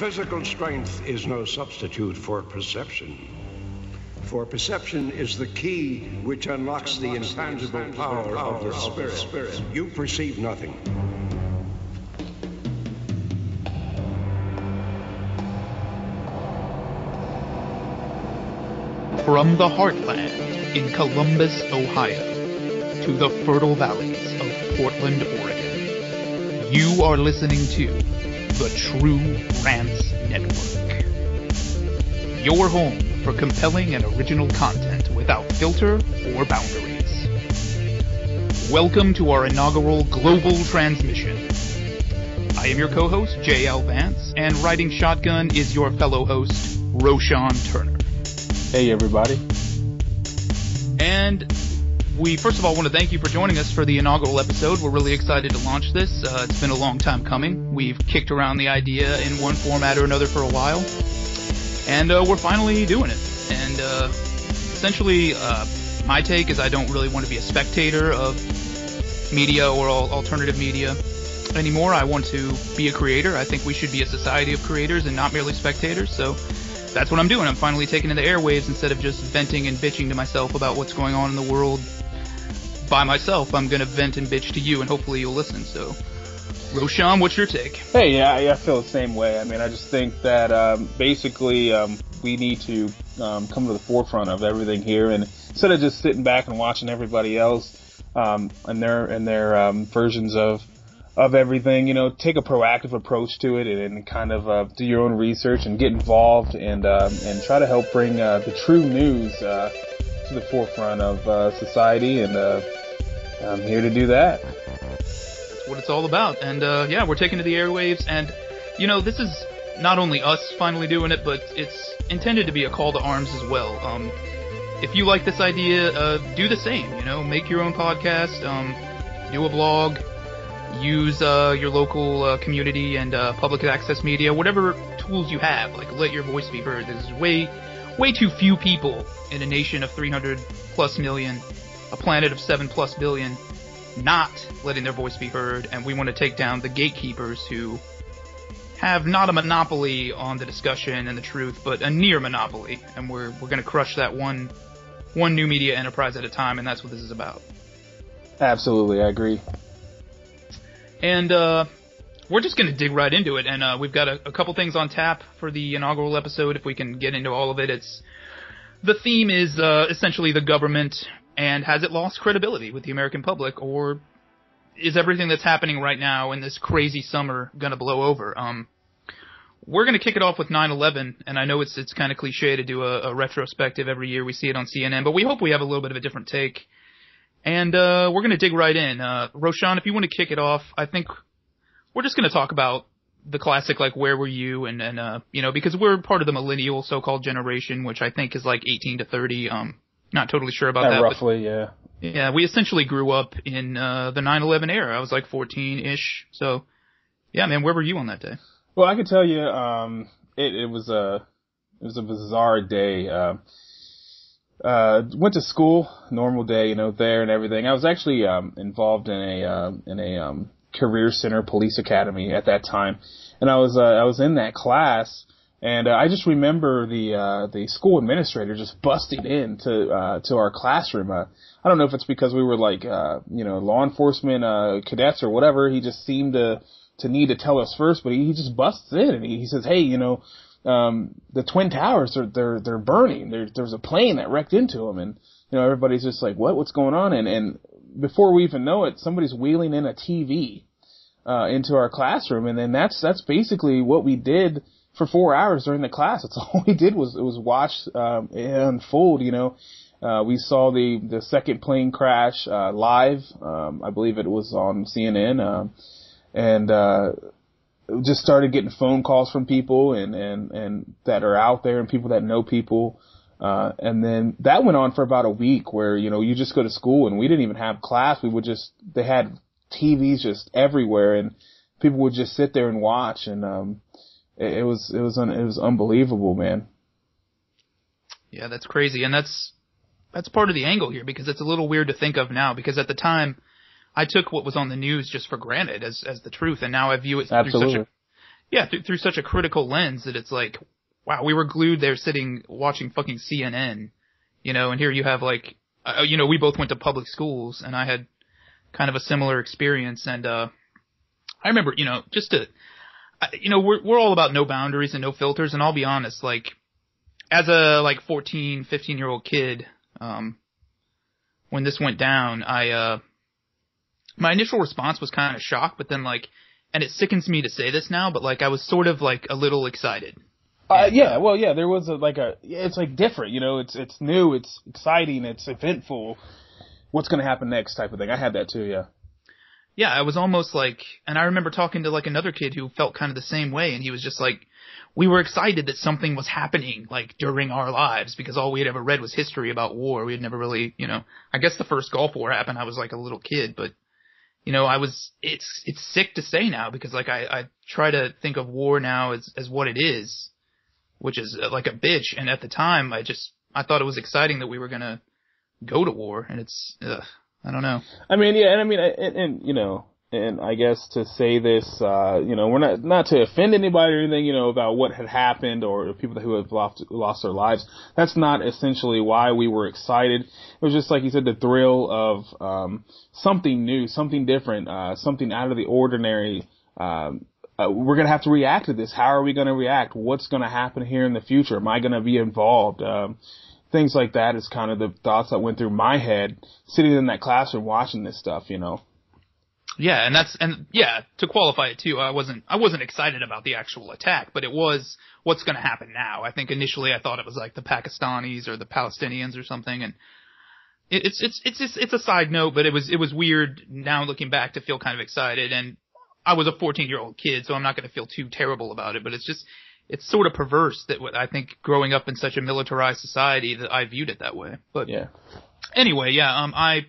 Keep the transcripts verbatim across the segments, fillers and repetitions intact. Physical strength is no substitute for perception. For perception is the key which unlocks, unlocks the intangible, intangible power, power of the spirit. spirit. You perceive nothing. From the heartland in Columbus, Ohio, to the fertile valleys of Portland, Oregon, you are listening to The TrueRants Network, your home for compelling and original content without filter or boundaries. Welcome to our inaugural global transmission. I am your co-host, J L. Vance, and riding shotgun is your fellow host, Roshawn Turner. Hey, everybody. And we first of all want to thank you for joining us for the inaugural episode. We're really excited to launch this. Uh, it's been a long time coming. We've kicked around the idea in one format or another for a while. And uh, we're finally doing it. And uh, essentially, uh, my take is I don't really want to be a spectator of media or alternative media anymore. I want to be a creator. I think we should be a society of creators and not merely spectators. So that's what I'm doing. I'm finally taking to the airwaves instead of just venting and bitching to myself about what's going on in the world. By myself, I'm going to vent and bitch to you, and hopefully you'll listen. So, Roshan, what's your take? Hey, yeah, I feel the same way. I mean, I just think that um, basically um, we need to um, come to the forefront of everything here, and instead of just sitting back and watching everybody else um, and their and their um, versions of of everything, you know, take a proactive approach to it, and, and kind of uh, do your own research and get involved, and um, and try to help bring uh, the true news uh, to the forefront of uh, society, and. Uh, I'm here to do that. That's what it's all about. And, uh, yeah, we're taking to the airwaves. And, you know, this is not only us finally doing it, but it's intended to be a call to arms as well. Um, if you like this idea, uh, do the same. You know, make your own podcast, um, do a blog, use uh, your local uh, community and uh, public access media, whatever tools you have. Like, let your voice be heard. There's way, way too few people in a nation of three hundred plus million, a planet of seven plus billion, not letting their voice be heard, and we want to take down the gatekeepers who have not a monopoly on the discussion and the truth, but a near monopoly, and we're we're going to crush that one one new media enterprise at a time, and that's what this is about. Absolutely, I agree. And uh, we're just going to dig right into it, and uh, we've got a, a couple things on tap for the inaugural episode. If we can get into all of it, it's the theme is uh, essentially the government. And has it lost credibility with the American public, or is everything that's happening right now in this crazy summer going to blow over? Um, we're going to kick it off with nine eleven, and I know it's it's kind of cliche to do a, a retrospective every year. We see it on C N N, but we hope we have a little bit of a different take. And uh, we're going to dig right in. Uh, Roshan, if you want to kick it off, I think we're just going to talk about the classic, like, where were you? And, and uh, you know, because we're part of the millennial so-called generation, which I think is like eighteen to thirty. Um Not totally sure about yeah, that. Roughly, yeah. Yeah, we essentially grew up in uh, the nine eleven era. I was like fourteen-ish. So, yeah, man, where were you on that day? Well, I can tell you, um, it, it was a it was a bizarre day. Uh, uh, went to school, normal day, you know, there and everything. I was actually um, involved in a uh, in a um, career center police academy at that time, and I was uh, I was in that class. And uh, I just remember the uh, the school administrator just busting in to uh, to our classroom. Uh, I don't know if it's because we were like uh, you know law enforcement uh, cadets or whatever. He just seemed to to need to tell us first, but he, he just busts in and he, he says, "Hey, you know, um, the Twin Towers are they're they're burning. There, there's a plane that wrecked into them," and you know everybody's just like, "What? What's going on?" And and before we even know it, somebody's wheeling in a T V uh, into our classroom, and then that's that's basically what we did. For four hours during the class, that's all we did was was watch um, it unfold. You know, uh, we saw the the second plane crash uh, live. Um, I believe it was on C N N, um, and uh, just started getting phone calls from people and, and, and that are out there and people that know people. Uh, and then that went on for about a week, where you know you just go to school and we didn't even have class. We would just they had T Vs just everywhere, and people would just sit there and watch and. Um, It was it was un, it was unbelievable, man. Yeah, that's crazy, and that's that's part of the angle here, because it's a little weird to think of now. Because at the time, I took what was on the news just for granted as as the truth, and now I view it through Absolutely. such Yeah, th- through such a critical lens that it's like, wow, we were glued there sitting watching fucking C N N, you know, and here you have like, uh, you know, we both went to public schools and I had kind of a similar experience. And uh I remember, you know, just to, you know, we're we're all about no boundaries and no filters. And I'll be honest, like as a like fourteen, fifteen year old kid, um, when this went down, I uh my initial response was kind of shock, but then like, and it sickens me to say this now, but like I was sort of like a little excited. Uh, yeah, well, yeah, there was a, like a, it's like different, you know, it's it's new, it's exciting, it's eventful. What's going to happen next type of thing? I had that too, yeah. Yeah, I was almost like, and I remember talking to like another kid who felt kind of the same way, and he was just like, we were excited that something was happening like during our lives because all we had ever read was history about war. We had never really, you know, I guess the first Gulf War happened, I was like a little kid, but you know, I was, it's it's sick to say now because like I, I try to think of war now as, as what it is, which is like a bitch. And at the time, I just, I thought it was exciting that we were going to go to war. And it's, ugh, I don't know. I mean, yeah, and I mean, and, and you know, and I guess to say this, uh, you know, we're not, not to offend anybody or anything, you know, about what had happened or people who have lost, lost their lives. That's not essentially why we were excited. It was just, like you said, the thrill of, um, something new, something different, uh, something out of the ordinary, um, Uh, we're going to have to react to this. How are we going to react? What's going to happen here in the future? Am I going to be involved? Um, things like that is kind of the thoughts that went through my head sitting in that classroom watching this stuff, you know? Yeah. And that's, and yeah, to qualify it too, I wasn't, I wasn't excited about the actual attack, but it was what's going to happen now. I think initially I thought it was like the Pakistanis or the Palestinians or something. And it, it's, it's, it's, it's, it's a side note, but it was, it was weird now looking back to feel kind of excited. And I was a fourteen-year-old kid, so I'm not going to feel too terrible about it, but it's just – it's sort of perverse that I think growing up in such a militarized society that I viewed it that way. But yeah. Anyway, yeah, um, I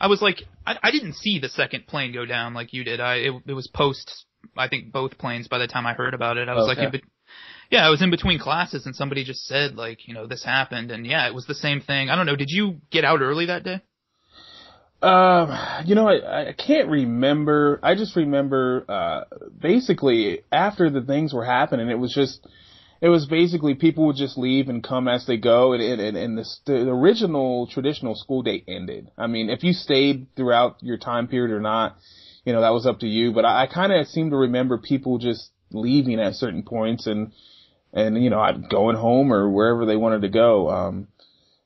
I was like – I didn't see the second plane go down like you did. I It, it was post, I think, both planes by the time I heard about it. I was okay. like – yeah, I was in between classes and somebody just said like, you know, this happened. And yeah, it was the same thing. I don't know. Did you get out early that day? Um, you know, I, I can't remember. I just remember, uh, basically after the things were happening, it was just, it was basically people would just leave and come as they go. And, and, and this, the original traditional school day ended. I mean, if you stayed throughout your time period or not, you know, that was up to you. But I, I kind of seem to remember people just leaving at certain points and, and, you know, I'd going home or wherever they wanted to go. Um,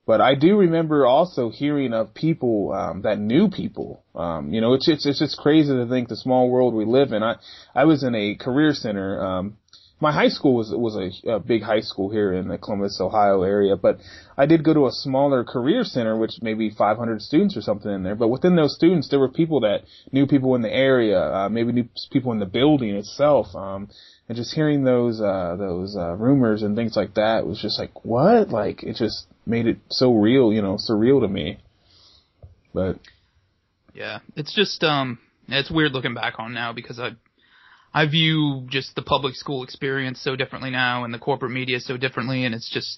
But I do remember also hearing of people, um, that knew people. Um, you know, it's, it's, it's just crazy to think the small world we live in. I, I was in a career center. Um, my high school was, was a, a big high school here in the Columbus, Ohio area, but I did go to a smaller career center, which maybe five hundred students or something in there. But within those students, there were people that knew people in the area, uh, maybe knew people in the building itself. Um, and just hearing those, uh, those, uh, rumors and things like that was just like, what? Like, it just, made it so real, you know, surreal to me. But yeah, it's just um it's weird looking back on now because I I view just the public school experience so differently now and the corporate media so differently, and it's just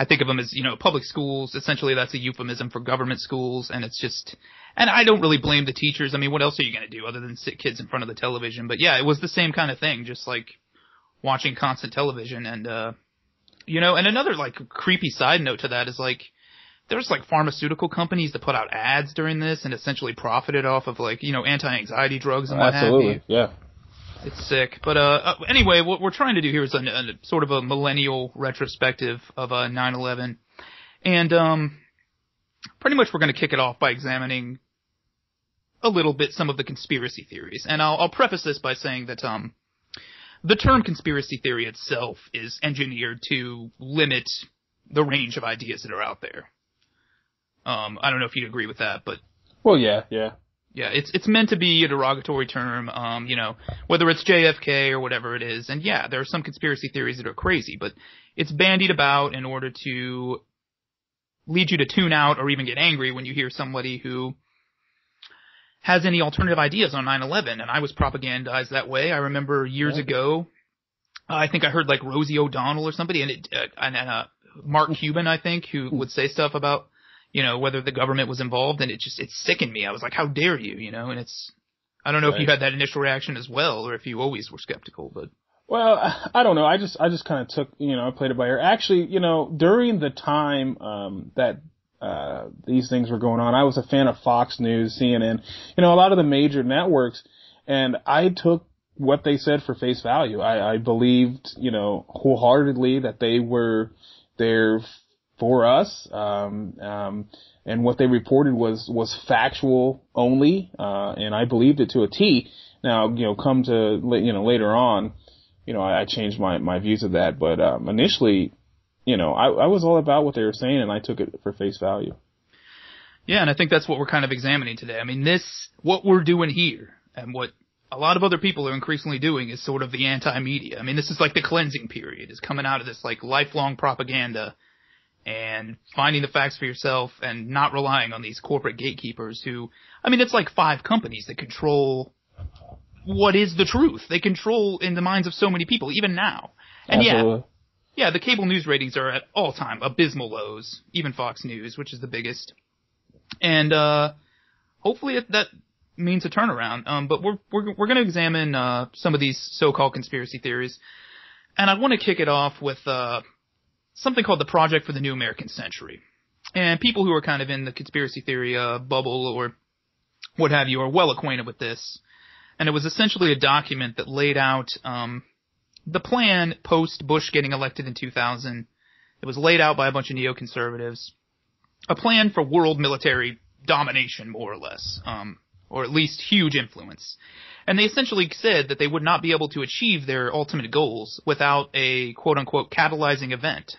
I think of them as, you know, public schools, essentially that's a euphemism for government schools, and it's just and I don't really blame the teachers. I mean, what else are you going to do other than sit kids in front of the television? But yeah, it was the same kind of thing, just like watching constant television and uh you know, and another, like, creepy side note to that is, like, there's, like, pharmaceutical companies that put out ads during this and essentially profited off of, like, you know, anti-anxiety drugs and what have you. Absolutely, yeah. It's sick. But, uh, anyway, what we're trying to do here is a, a sort of a millennial retrospective of uh, nine eleven. And um, pretty much we're going to kick it off by examining a little bit some of the conspiracy theories. And I'll, I'll preface this by saying that um. the term conspiracy theory itself is engineered to limit the range of ideas that are out there. Um, I don't know if you'd agree with that, but... Well, yeah, yeah. Yeah, it's it's meant to be a derogatory term, um, you know, whether it's J F K or whatever it is. And yeah, there are some conspiracy theories that are crazy, but it's bandied about in order to lead you to tune out or even get angry when you hear somebody who... has any alternative ideas on nine eleven, and I was propagandized that way. I remember years right. ago, uh, I think I heard like Rosie O'Donnell or somebody, and, it, uh, and uh, Mark Cuban, I think, who would say stuff about, you know, whether the government was involved, and it just, it sickened me. I was like, how dare you, you know, and it's, I don't know right. if you had that initial reaction as well, or if you always were skeptical, but. Well, I don't know. I just I just kind of took, you know, I played it by ear. Actually, you know, during the time um, that uh, these things were going on, I was a fan of Fox News, C N N, you know, a lot of the major networks, and I took what they said for face value. I, I believed, you know, wholeheartedly that they were there for us, um, um, and what they reported was, was factual only, uh, and I believed it to a T. Now, you know, come to, you know, later on, you know, I, I changed my, my views of that, but um, initially, you know, I, I was all about what they were saying, and I took it for face value. Yeah, and I think that's what we're kind of examining today. I mean, this, what we're doing here, and what a lot of other people are increasingly doing is sort of the anti-media. I mean, this is like the cleansing period, is coming out of this like lifelong propaganda and finding the facts for yourself and not relying on these corporate gatekeepers who, I mean, it's like five companies that control what is the truth. They control in the minds of so many people, even now. And Absolutely. yeah, yeah, the cable news ratings are at all-time abysmal lows, even Fox News, which is the biggest. And uh, hopefully it, that means a turnaround. Um, but we're we're we're going to examine uh, some of these so-called conspiracy theories, and I want to kick it off with uh, something called the Project for the New American Century. And people who are kind of in the conspiracy theory uh, bubble or what have you are well acquainted with this. And it was essentially a document that laid out um, the plan post-Bush getting elected in two thousand. It was laid out by a bunch of neoconservatives. A plan for world military domination, more or less, um, or at least huge influence. And they essentially said that they would not be able to achieve their ultimate goals without a quote-unquote catalyzing event,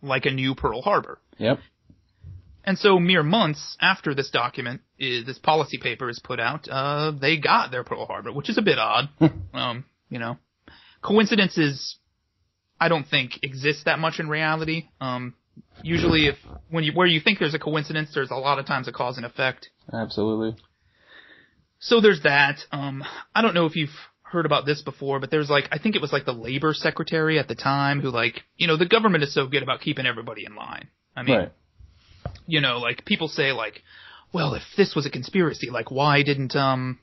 like a new Pearl Harbor. Yep. And so mere months after this document, is, this policy paper is put out, uh, they got their Pearl Harbor, which is a bit odd. um, you know, coincidences, I don't think, exist that much in reality. Um, usually if, when you, where you think there's a coincidence, there's a lot of times a cause and effect. Absolutely. So there's that. Um, I don't know if you've heard about this before, but there's like, I think it was like the labor secretary at the time who like, you know, the government is so good about keeping everybody in line. I mean. Right. You know, like, people say, like, well, if this was a conspiracy, like, why didn't, um,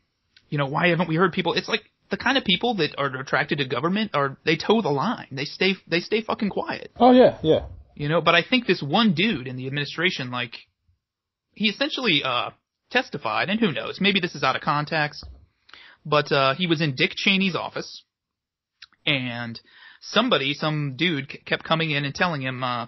you know, why haven't we heard people? It's like the kind of people that are attracted to government are, they toe the line. They stay, they stay fucking quiet. Oh, yeah, yeah. You know, but I think this one dude in the administration, like, he essentially, uh, testified, and who knows, maybe this is out of context, but, uh, he was in Dick Cheney's office, and somebody, some dude c- kept coming in and telling him, uh,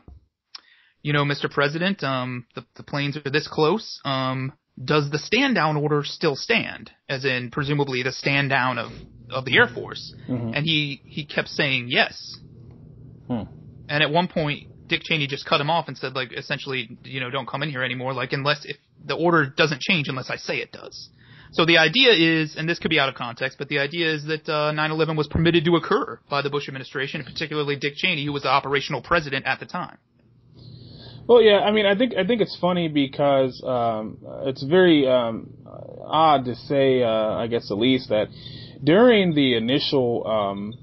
you know, Mister President, um, the, the planes are this close. Um, does the stand-down order still stand? As in, presumably, the stand-down of, of the Air Force. Mm-hmm. And he, he kept saying yes. Hmm. And at one point, Dick Cheney just cut him off and said, like, essentially, you know, don't come in here anymore. Like, unless – if the order doesn't change unless I say it does. So the idea is – and this could be out of context, but the idea is that uh, nine eleven was permitted to occur by the Bush administration, and particularly Dick Cheney, who was the operational president at the time. Well, yeah, I mean, I think I think it's funny because um, it's very um, odd to say, uh, I guess at least, that during the initial um,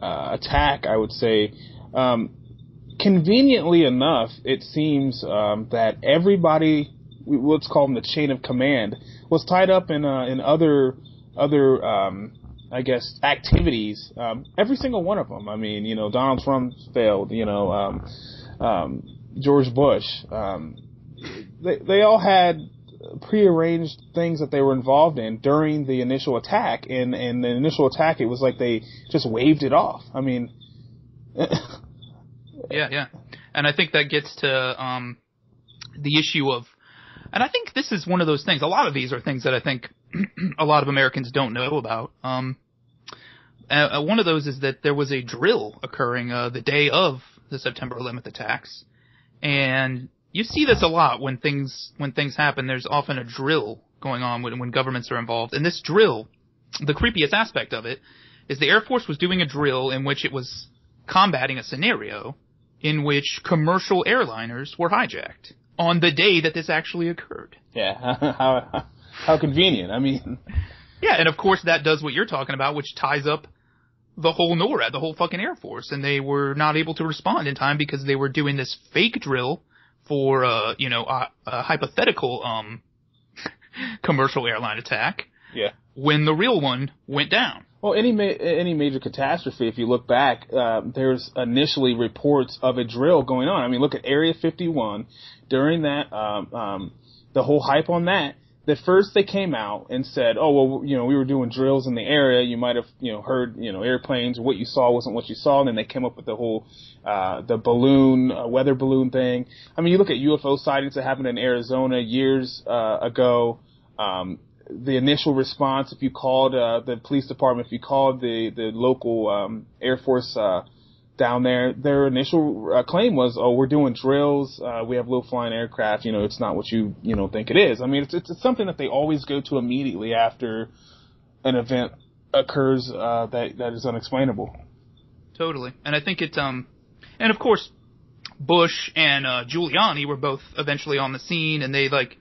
uh, attack, I would say, um, conveniently enough, it seems um, that everybody, let's call them the chain of command, was tied up in uh, in other other. Um, I guess, activities, um, every single one of them. I mean, you know, Donald Trump failed, you know, um, um, George Bush. Um, they, they all had prearranged things that they were involved in during the initial attack, and, and the initial attack, it was like they just waved it off. I mean. yeah, yeah. And I think that gets to um, the issue of, and I think this is one of those things, a lot of these are things that I think a lot of Americans don't know about. Um, uh, one of those is that there was a drill occurring uh, the day of the September eleventh attacks, and you see this a lot when things when things happen. There's often a drill going on when, when governments are involved. And this drill, the creepiest aspect of it is the Air Force was doing a drill in which it was combating a scenario in which commercial airliners were hijacked on the day that this actually occurred. Yeah. How convenient. I mean. Yeah, and of course that does what you're talking about, which ties up the whole NORAD, the whole fucking Air Force, and they were not able to respond in time because they were doing this fake drill for, uh, you know, a, a hypothetical um commercial airline attack. Yeah. When the real one went down. Well, any ma- any major catastrophe, if you look back, uh, there's initially reports of a drill going on. I mean, look at Area fifty-one. During that, um, um, the whole hype on that, at first they came out and said, oh, well, you know, we were doing drills in the area. You might have, you know, heard, you know, airplanes. What you saw wasn't what you saw. And then they came up with the whole uh the balloon, uh, weather balloon thing. I mean, you look at U F O sightings that happened in Arizona years uh, ago. Um the initial response, if you called uh, the police department, if you called the, the local um Air Force uh down there, their initial uh, claim was, oh, we're doing drills, uh, we have low-flying aircraft, you know, it's not what you, you know, think it is. I mean, it's, it's, it's something that they always go to immediately after an event occurs uh, that, that is unexplainable. Totally. And I think it, um, and of course, Bush and uh, Giuliani were both eventually on the scene, and they, like,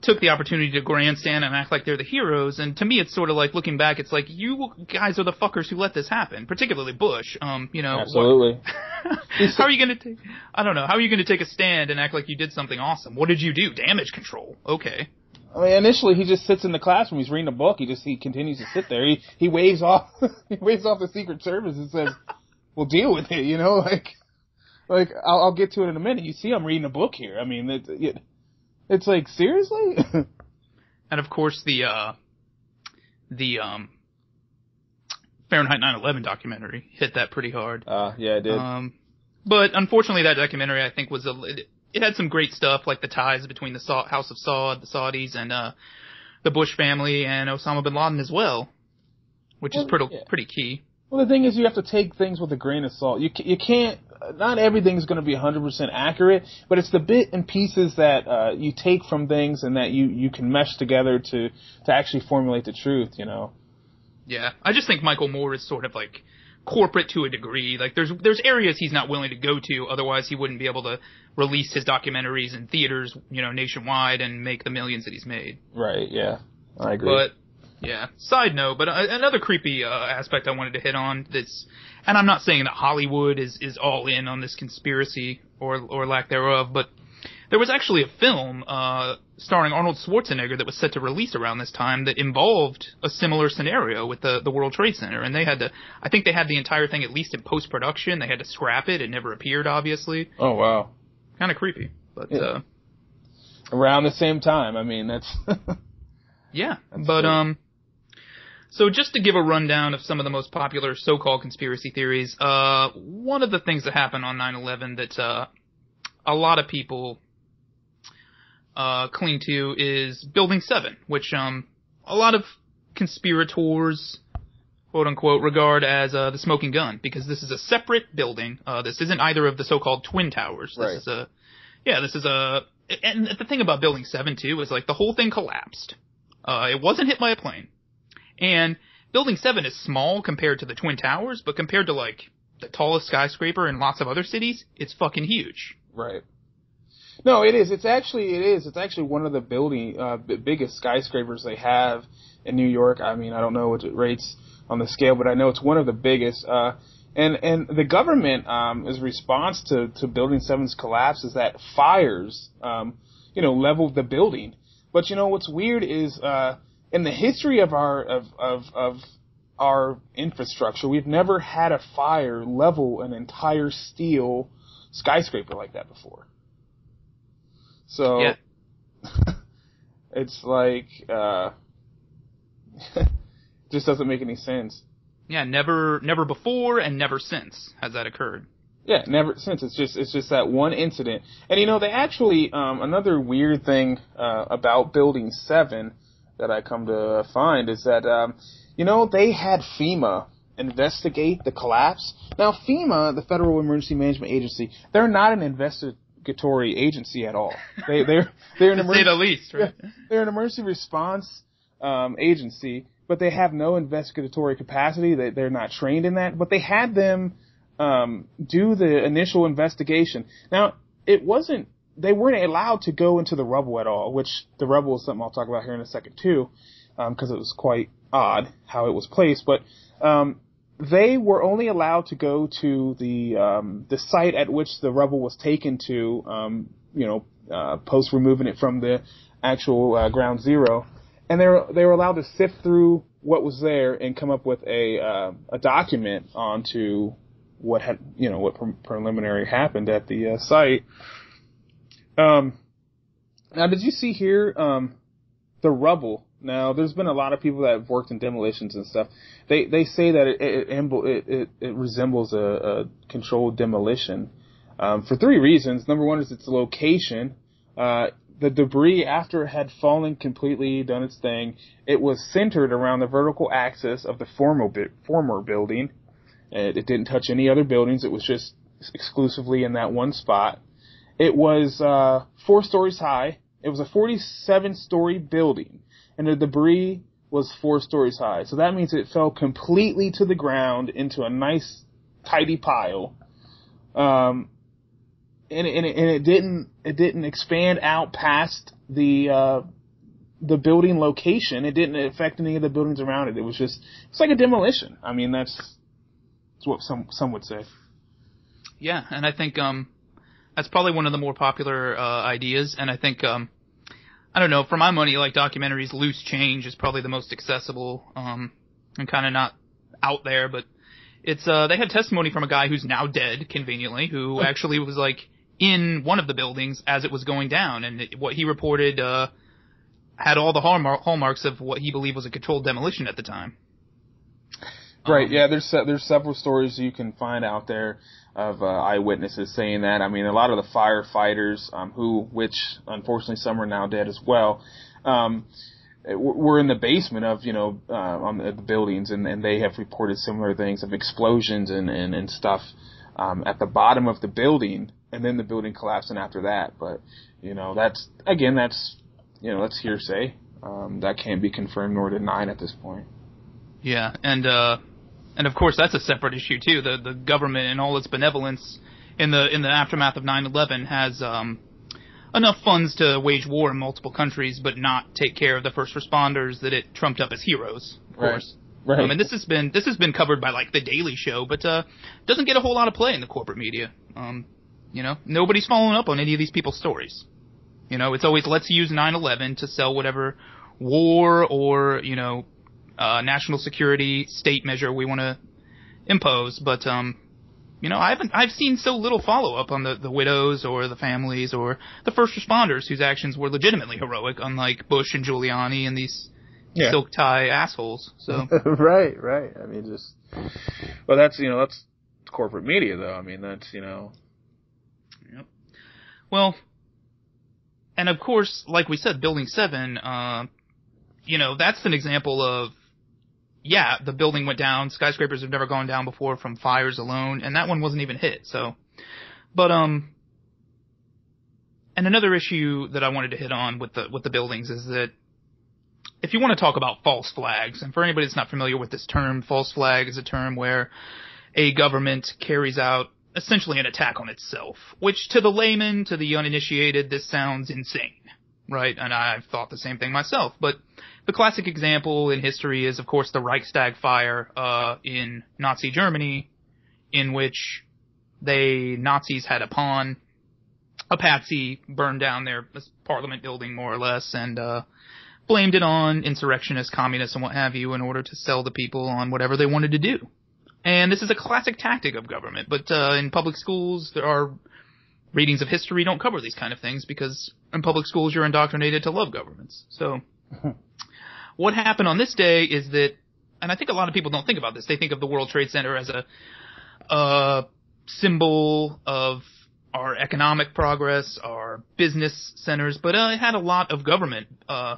took the opportunity to grandstand and act like they're the heroes. And to me, it's sort of like, looking back, it's like, you guys are the fuckers who let this happen, particularly Bush. Um, you know, absolutely. How are you going to take, I don't know, how are you going to take a stand and act like you did something awesome? What did you do? Damage control. Okay. I mean, initially he just sits in the classroom. He's reading a book. He just, he continues to sit there. He, he waves off, he waves off the Secret Service and says, we'll deal with it. You know, like, like I'll, I'll get to it in a minute. You see, I'm reading a book here. I mean, it, it It's like, seriously? And of course the, uh, the, um, Fahrenheit nine eleven documentary hit that pretty hard. Uh, yeah, it did. Um, but unfortunately that documentary, I think, was a, it, it had some great stuff, like the ties between the Sa- House of Saud, the Saudis, and, uh, the Bush family, and Osama bin Laden as well, which well, is pretty, yeah. pretty key. Well, the thing is, you have to take things with a grain of salt. You you can't. Not everything's going to be one hundred percent accurate, but it's the bit and pieces that uh, you take from things and that you, you can mesh together to, to actually formulate the truth. You know. Yeah, I just think Michael Moore is sort of like corporate to a degree. Like there's there's areas he's not willing to go to, otherwise he wouldn't be able to release his documentaries in theaters, you know, nationwide and make the millions that he's made. Right. Yeah, I agree. But yeah. Side note, but another creepy uh, aspect I wanted to hit on that's, and I'm not saying that Hollywood is, is all in on this conspiracy or or lack thereof, but there was actually a film uh, starring Arnold Schwarzenegger that was set to release around this time that involved a similar scenario with the, the World Trade Center, and they had to, I think they had the entire thing at least in post-production. They had to scrap it. It never appeared, obviously. Oh, wow. Kind of creepy, but... Yeah. Uh, around the same time. I mean, that's... yeah, that's but... Cool. um. So just to give a rundown of some of the most popular so-called conspiracy theories, uh, one of the things that happened on nine eleven that uh, a lot of people uh, cling to is Building seven, which um, a lot of conspirators, quote-unquote, regard as uh, the smoking gun, because this is a separate building. Uh, this isn't either of the so-called Twin Towers. This right. is a, yeah, this is a – and the thing about Building seven, too, is like the whole thing collapsed. Uh, it wasn't hit by a plane. And Building seven is small compared to the Twin Towers, but compared to, like, the tallest skyscraper in lots of other cities, it's fucking huge. Right. No, it is. It's actually, it is. It's actually one of the building, uh, b- biggest skyscrapers they have in New York. I mean, I don't know what it rates on the scale, but I know it's one of the biggest. Uh, and, and the government, um, his response to, to Building seven's collapse is that fires, um, you know, leveled the building. But, you know, what's weird is, uh, in the history of our of, of of our infrastructure, we've never had a fire level an entire steel skyscraper like that before. So yeah. It's like uh, just doesn't make any sense. Yeah, never never before and never since has that occurred. Yeah, never since. It's just it's just that one incident. And you know, they actually um, another weird thing uh, about Building seven that I come to find is that, um, you know, they had FEMA investigate the collapse. Now, FEMA, the Federal Emergency Management Agency, they're not an investigatory agency at all. They, they're they're an to emergency, say the least, right? They're, they're an emergency response um, agency, but they have no investigatory capacity. They, they're not trained in that. But they had them um, do the initial investigation. Now, it wasn't. They weren't allowed to go into the rubble at all, which the rubble is something I'll talk about here in a second too, because um, it was quite odd how it was placed. But um, they were only allowed to go to the um, the site at which the rubble was taken to, um, you know, uh, post removing it from the actual uh, ground zero, and they were they were allowed to sift through what was there and come up with a uh, a document onto what had you know what pre- preliminary happened at the uh, site. Um, now, did you see here um, the rubble? Now, there's been a lot of people that have worked in demolitions and stuff. They they say that it it, it, it, it resembles a, a controlled demolition um, for three reasons. Number one is its location. Uh, the debris, after it had fallen completely, done its thing, it was centered around the vertical axis of the former former building. It, it didn't touch any other buildings. It was just exclusively in that one spot. It was uh, four stories high. It was a forty-seven-story building, and the debris was four stories high. So that means it fell completely to the ground into a nice, tidy pile. Um, and, and, and it didn't it didn't expand out past the uh, the building location. It didn't affect any of the buildings around it. It was just it's like a demolition. I mean, that's, that's what some some would say. Yeah, and I think um, that's probably one of the more popular uh, ideas. And I think um. I don't know, for my money, like documentaries, Loose Change is probably the most accessible, um, and kind of not out there, but it's, uh, they had testimony from a guy who's now dead, conveniently, who actually was, like, in one of the buildings as it was going down, and it, what he reported, uh, had all the hallmark, hallmarks of what he believed was a controlled demolition at the time. Right, um, yeah, there's, uh, there's several stories you can find out there of uh, eyewitnesses saying that. I mean, a lot of the firefighters, um, who, which unfortunately some are now dead as well, um, were in the basement of, you know, uh, on the buildings, and, and they have reported similar things of explosions and, and, and stuff um, at the bottom of the building, and then the building collapsing after that. But, you know, that's, again, that's, you know, that's hearsay. Um, that can't be confirmed nor denied at this point. Yeah, and, uh, And of course, that's a separate issue too. The the government and all its benevolence in the in the aftermath of nine eleven has um, enough funds to wage war in multiple countries, but not take care of the first responders that it trumped up as heroes. Of right. course, right. Um, and this has been this has been covered by like the Daily Show, but uh, doesn't get a whole lot of play in the corporate media. Um, you know, nobody's following up on any of these people's stories. You know, it's always let's use nine eleven to sell whatever war or you know. Uh, national security state measure we want to impose, but um, you know, I haven't. I've seen so little follow up on the, the widows or the families or the first responders whose actions were legitimately heroic, unlike Bush and Giuliani and these yeah. silk tie assholes. So right, right. I mean, just well, that's you know, that's corporate media, though. I mean, that's you know, yep. Well, and of course, like we said, Building seven. Uh, you know, that's an example of. Yeah, the building went down. Skyscrapers have never gone down before from fires alone, and that one wasn't even hit. So, but um, and another issue that I wanted to hit on with the with the buildings is that if you want to talk about false flags, and for anybody that's not familiar with this term, false flag is a term where a government carries out essentially an attack on itself. Which to the layman, to the uninitiated, this sounds insane. Right, and I've thought the same thing myself. But the classic example in history is, of course, the Reichstag fire uh, in Nazi Germany, in which they Nazis had a pawn, a patsy, burned down their parliament building more or less, and uh, blamed it on insurrectionists, communists, and what have you, in order to sell the people on whatever they wanted to do. And this is a classic tactic of government. But uh, in public schools, there are readings of history don't cover these kind of things because in public schools you're indoctrinated to love governments. So what happened on this day is that – and I think a lot of people don't think about this. They think of the World Trade Center as a uh, symbol of our economic progress, our business centers. But uh, it had a lot of government uh,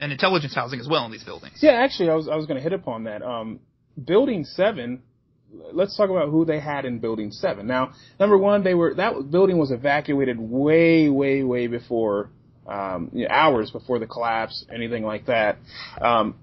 and intelligence housing as well in these buildings. Yeah, actually I was I was going to hit upon that. Um, Building seven – let's talk about who they had in Building seven. Now, number one, they were that building was evacuated way, way, way before, um, you know, hours before the collapse, anything like that. Um,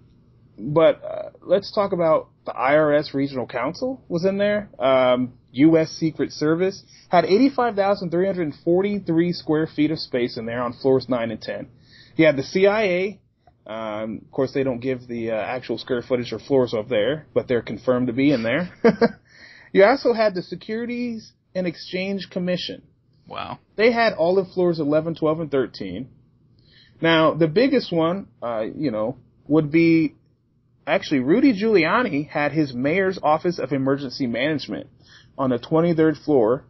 but uh, let's talk about the I R S Regional Council was in there. Um, U S Secret Service had eighty-five thousand three hundred forty-three square feet of space in there on floors nine and ten. You had the C I A. Um, of course, they don't give the uh, actual square footage or floors of there, but they're confirmed to be in there. You also had the Securities and Exchange Commission. Wow. They had all of floors eleven, twelve, and thirteen. Now, the biggest one, uh, you know, would be Actually, Rudy Giuliani had his mayor's office of emergency management on the twenty-third floor,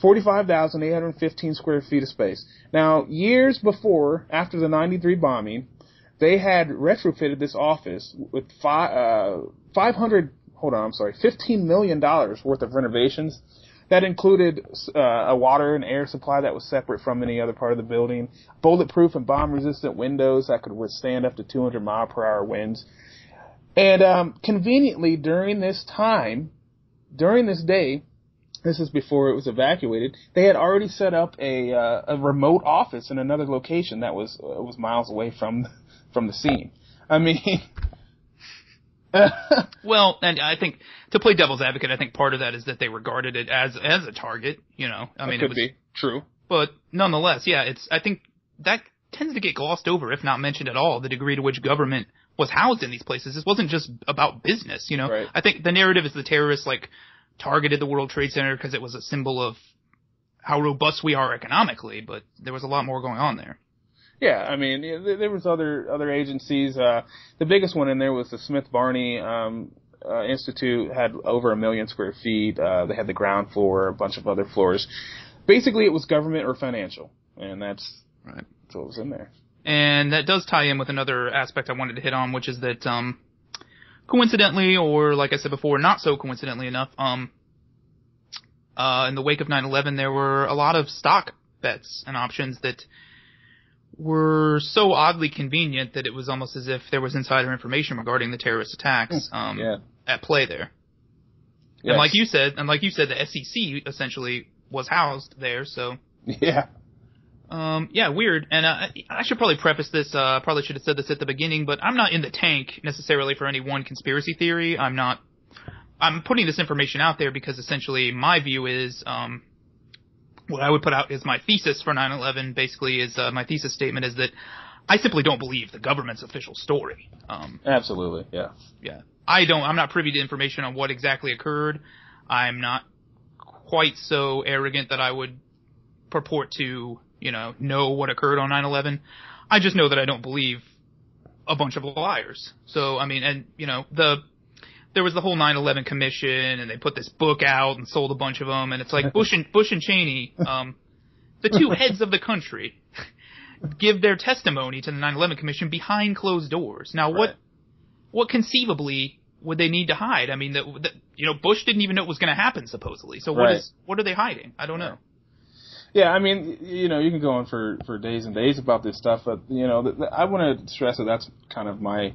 forty-five thousand eight hundred fifteen square feet of space. Now, years before, after the ninety-three bombing, they had retrofitted this office with five, uh, five hundred, hold on, I'm sorry, fifteen million dollars worth of renovations. That included uh, a water and air supply that was separate from any other part of the building, bulletproof and bomb-resistant windows that could withstand up to two hundred mile per hour winds. And um, conveniently, during this time, during this day, this is before it was evacuated, they had already set up a uh, a remote office in another location that was uh, was miles away from from the scene. I mean, well, and I think to play devil's advocate, I think part of that is that they regarded it as as a target. You know, I mean, it could it was, be true, but nonetheless, yeah, it's. I think that tends to get glossed over, if not mentioned at all, the degree to which government was housed in these places. This wasn't just about business, you know. Right. I think the narrative is the terrorists like targeted the World Trade Center because it was a symbol of how robust we are economically, but there was a lot more going on there. Yeah, I mean, there was other other agencies. Uh, the biggest one in there was the Smith Barney um, uh, Institute, had over a million square feet. Uh, they had the ground floor, a bunch of other floors. Basically, it was government or financial, and that's, right. that's what was in there. And that does tie in with another aspect I wanted to hit on, which is that um, coincidentally, or like I said before, not so coincidentally enough, um, uh, in the wake of nine eleven, there were a lot of stock bets and options that were so oddly convenient that it was almost as if there was insider information regarding the terrorist attacks um, yeah. at play there. Yes. And like you said, and like you said, the S E C essentially was housed there, so. Yeah. Um, yeah, weird. And uh, I should probably preface this. I uh, probably should have said this at the beginning, but I'm not in the tank necessarily for any one conspiracy theory. I'm not. I'm putting this information out there because essentially my view is um, what I would put out is my thesis for nine eleven. Basically, is uh, my thesis statement is that I simply don't believe the government's official story. Um, Absolutely. Yeah. Yeah. I don't. I'm not privy to information on what exactly occurred. I'm not quite so arrogant that I would purport to. You know, know what occurred on nine eleven. I just know that I don't believe a bunch of liars. So, I mean, and, you know, the there was the whole nine eleven commission, and they put this book out and sold a bunch of them, and it's like Bush and, Bush and Cheney, um, the two heads of the country, give their testimony to the nine eleven commission behind closed doors. Now, what right. what conceivably would they need to hide? I mean, that, that you know, Bush didn't even know it was going to happen, supposedly. So what right. is what are they hiding? I don't know. Right. Yeah, I mean, you know, you can go on for, for days and days about this stuff, but, you know, th- th- I want to stress that that's kind of my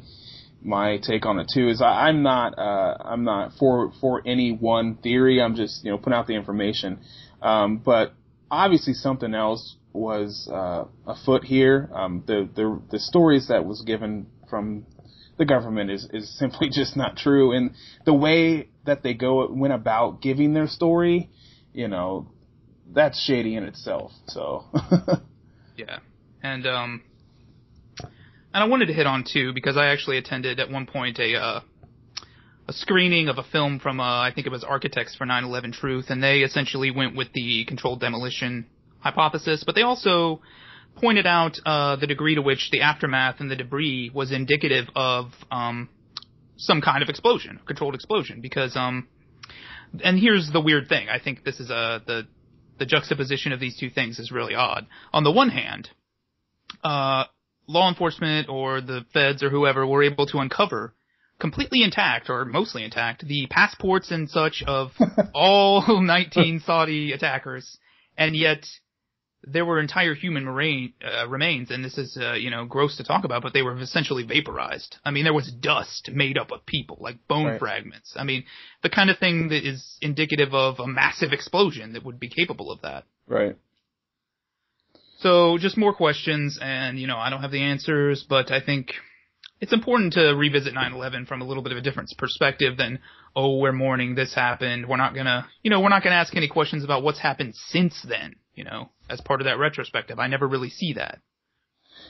my take on it, too, is I, I'm not uh, I'm not for for any one theory. I'm just, you know, putting out the information. Um, but obviously something else was uh, afoot here. Um, the, the the stories that was given from the government is, is simply just not true. And the way that they go went about giving their story, you know, that's shady in itself, so. yeah. And, um, and I wanted to hit on, too, because I actually attended at one point a, uh, a screening of a film from, uh, I think it was Architects for nine eleven Truth, and they essentially went with the controlled demolition hypothesis, but they also pointed out, uh, the degree to which the aftermath and the debris was indicative of, um, some kind of explosion, controlled explosion, because, um, and here's the weird thing. I think this is, uh, the, The juxtaposition of these two things is really odd. On the one hand, uh, law enforcement or the feds or whoever were able to uncover completely intact or mostly intact the passports and such of all nineteen Saudi attackers, and yet there were entire human marain, uh, remains, and this is, uh, you know, gross to talk about, but they were essentially vaporized. I mean, there was dust made up of people, like bone right. fragments. I mean, the kind of thing that is indicative of a massive explosion that would be capable of that. Right. So, just more questions, and, you know, I don't have the answers, but I think it's important to revisit nine eleven from a little bit of a different perspective than, oh, we're mourning, this happened, we're not gonna, you know, we're not gonna ask any questions about what's happened since then. You know, as part of that retrospective, I never really see that.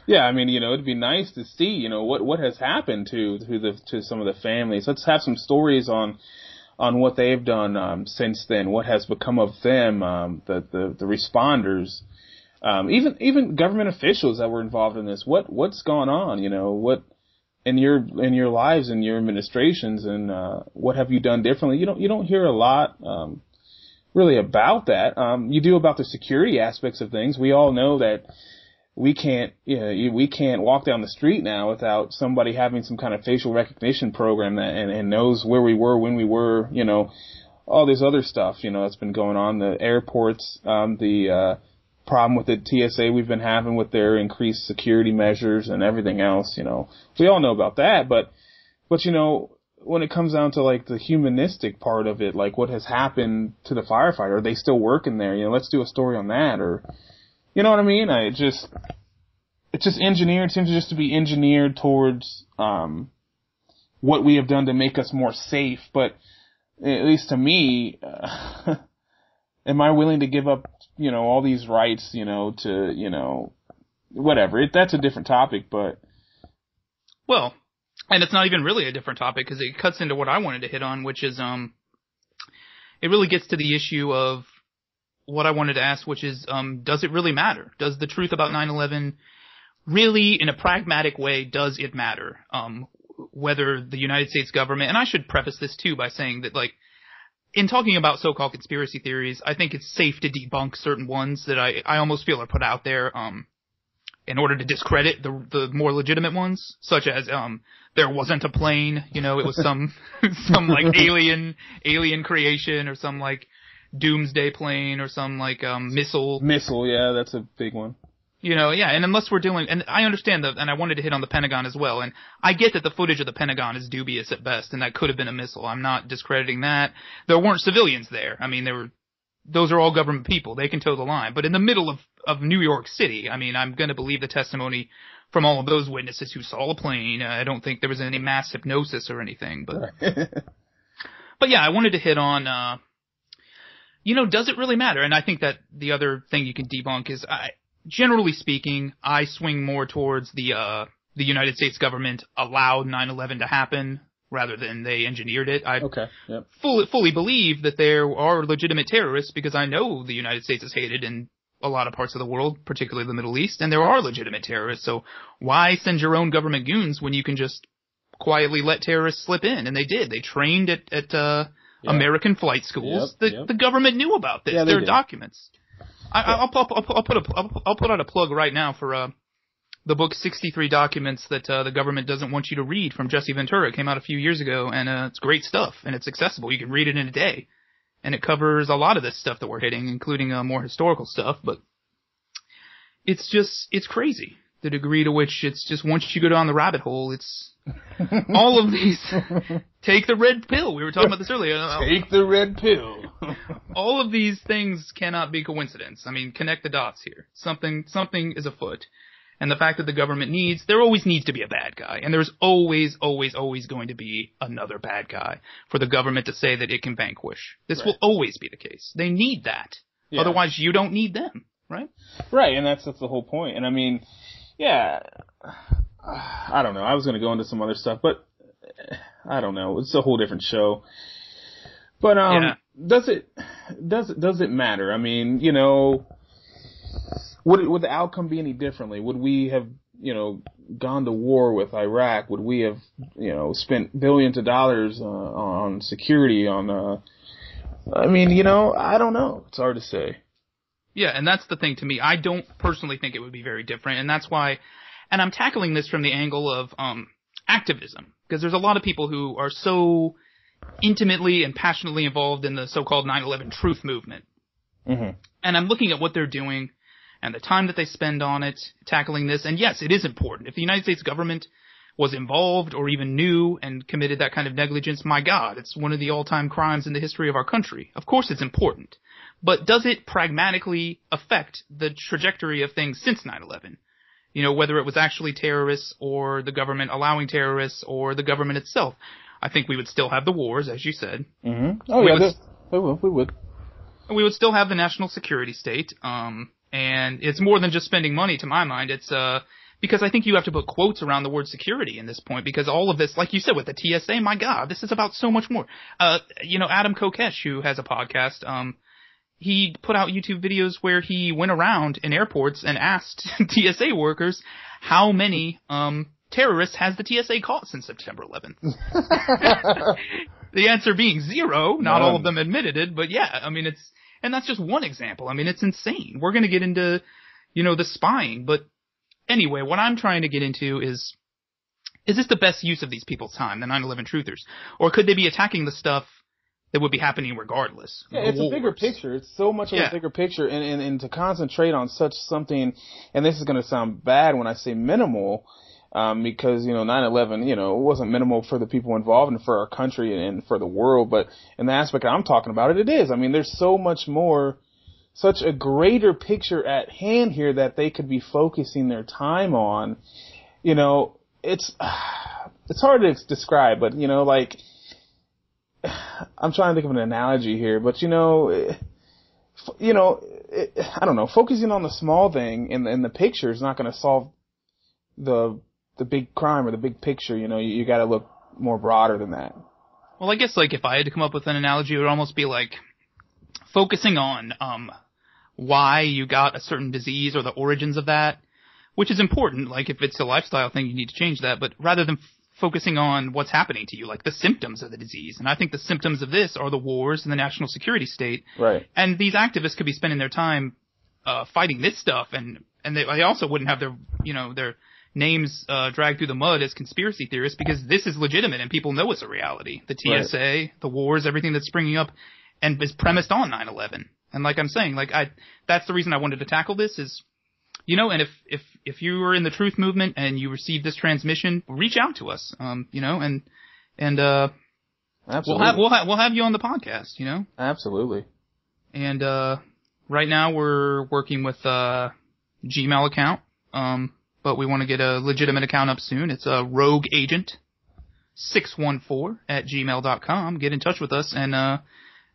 Yeah, I mean, you know, it'd be nice to see, you know, what, what has happened to to the to some of the families. Let's have some stories on on what they've done um, since then. What has become of them? Um, the, the the responders, um, even even government officials that were involved in this. What what's gone on? You know, what in your in your lives and your administrations, and uh, what have you done differently? You don't you don't hear a lot um, really about that. Um, you do about the security aspects of things. We all know that we can't you know, we can't walk down the street now without somebody having some kind of facial recognition program that and, and knows where we were when we were. You know, all this other stuff. You know, that's been going on. The airports, um, the uh, problem with the T S A we've been having with their increased security measures and everything else, you know, we all know about that, but, but you know, when it comes down to like the humanistic part of it, like what has happened to the firefighter, are they still working there? You know, let's do a story on that, or, you know what I mean? I just, it's just engineered, it seems just to be engineered towards, um, what we have done to make us more safe. But at least to me, uh, am I willing to give up, you know, all these rights, you know, to, you know, whatever. It, that's a different topic, but. Well, and it's not even really a different topic, because it cuts into what I wanted to hit on, which is, um, it really gets to the issue of what I wanted to ask, which is, um, does it really matter? Does the truth about nine eleven really, in a pragmatic way, does it matter? Um, whether the United States government, and I should preface this too by saying that, like, in talking about so-called conspiracy theories, I think it's safe to debunk certain ones that I, I almost feel are put out there um, in order to discredit the the more legitimate ones, such as um, there wasn't a plane, you know, it was some some like alien alien creation, or some like doomsday plane, or some like um, missile. Missile, yeah, that's a big one. You know, yeah, and unless we're dealing, and I understand that, and I wanted to hit on the Pentagon as well, and I get that the footage of the Pentagon is dubious at best, and that could have been a missile. I'm not discrediting that. There weren't civilians there. I mean, there were, those are all government people. They can toe the line. But in the middle of, of New York City, I mean, I'm going to believe the testimony from all of those witnesses who saw a plane. I don't think there was any mass hypnosis or anything, but, but yeah, I wanted to hit on, uh, you know, does it really matter? And I think that the other thing you can debunk is, I, generally speaking, I swing more towards the uh, the United States government allowed nine eleven to happen rather than they engineered it. I okay, yep. fully, fully believe that there are legitimate terrorists, because I know the United States is hated in a lot of parts of the world, particularly the Middle East, and there are legitimate terrorists. So why send your own government goons when you can just quietly let terrorists slip in? And they did. They trained at, at uh, yep. American flight schools. Yep, the, yep. the government knew about this. Yeah, there are documents. I, I'll, I'll, I'll put a, I'll, I'll put out a plug right now for uh, the book sixty-three Documents That uh, the Government Doesn't Want You to Read, from Jesse Ventura. It came out a few years ago, and uh, it's great stuff, and it's accessible. You can read it in a day, and it covers a lot of this stuff that we're hitting, including uh, more historical stuff. But it's just it's crazy the degree to which it's just, once you go down the rabbit hole, it's all of these. Take the red pill. We were talking about this earlier. Take the red pill. All of these things cannot be coincidence. I mean, connect the dots here. Something, something is afoot. And the fact that the government needs, there always needs to be a bad guy. And there's always, always, always going to be another bad guy for the government to say that it can vanquish. This right. will always be the case. They need that. Yeah. Otherwise, you don't need them, right? Right, and that's, that's the whole point. And I mean, yeah, I don't know. I was going to go into some other stuff, but I don't know. It's a whole different show. But, um... Yeah. Does it, does it, does it matter? I mean, you know, would it, would the outcome be any differently? Would we have, you know, gone to war with Iraq? Would we have, you know, spent billions of dollars uh, on security? On, uh, I mean, you know, I don't know. It's hard to say. Yeah, and that's the thing to me. I don't personally think it would be very different, and that's why, and I'm tackling this from the angle of um activism, because there's a lot of people who are so intimately and passionately involved in the so-called nine eleven truth movement. Mm-hmm. And I'm looking at what they're doing and the time that they spend on it, tackling this. And yes, it is important. If the United States government was involved or even knew and committed that kind of negligence, my God, it's one of the all-time crimes in the history of our country. Of course it's important. But does it pragmatically affect the trajectory of things since nine eleven? You know, whether it was actually terrorists or the government allowing terrorists or the government itself. I think we would still have the wars, as you said. Mm-hmm. Oh, we yeah, would, we would. We would still have the national security state, um, and it's more than just spending money, to my mind. It's uh, because I think you have to put quotes around the word security in this point, because all of this, like you said, with the T S A, my God, this is about so much more. Uh, you know, Adam Kokesh, who has a podcast, um, he put out YouTube videos where he went around in airports and asked T S A workers how many um terrorists has the T S A caught since September eleventh? The answer being zero. Not all of them admitted it, but yeah, I mean, it's, and that's just one example. I mean, it's insane. We're going to get into, you know, the spying, but anyway, what I'm trying to get into is, is this the best use of these people's time, the nine eleven truthers? Or could they be attacking the stuff that would be happening regardless? Yeah, it's a bigger picture. It's so much of yeah. a bigger picture. And, and, and to concentrate on such something, and this is going to sound bad when I say minimal, um, because, you know, nine eleven, you know, it wasn't minimal for the people involved and for our country and, and for the world. But in the aspect I'm talking about it, it is. I mean, there's so much more, such a greater picture at hand here that they could be focusing their time on. You know, it's, it's hard to describe, but, you know, like, I'm trying to think of an analogy here, but you know, you know, it, I don't know. Focusing on the small thing in the, in the picture is not going to solve the the big crime or the big picture. You know, you, you got to look more broader than that. Well, I guess like if I had to come up with an analogy, it would almost be like focusing on um why you got a certain disease or the origins of that, which is important. Like if it's a lifestyle thing, you need to change that. But rather than focusing on what's happening to you, like the symptoms of the disease. And I think the symptoms of this are the wars and the national security state. Right. And these activists could be spending their time uh fighting this stuff, and and they, they also wouldn't have their, you know, their names uh dragged through the mud as conspiracy theorists, because this is legitimate and people know it's a reality. The T S A, right. The wars, everything that's springing up and is premised on nine eleven. And like I'm saying, like I that's the reason I wanted to tackle this is, you know, and if, if, if you were in the truth movement and you received this transmission, reach out to us, um, you know, and, and, uh, absolutely. we'll have, we'll have, we'll have you on the podcast, you know? Absolutely. And, uh, right now we're working with a Gmail account, um, but we want to get a legitimate account up soon. It's a rogue agent six one four at gmail dot com. Get in touch with us. And, uh,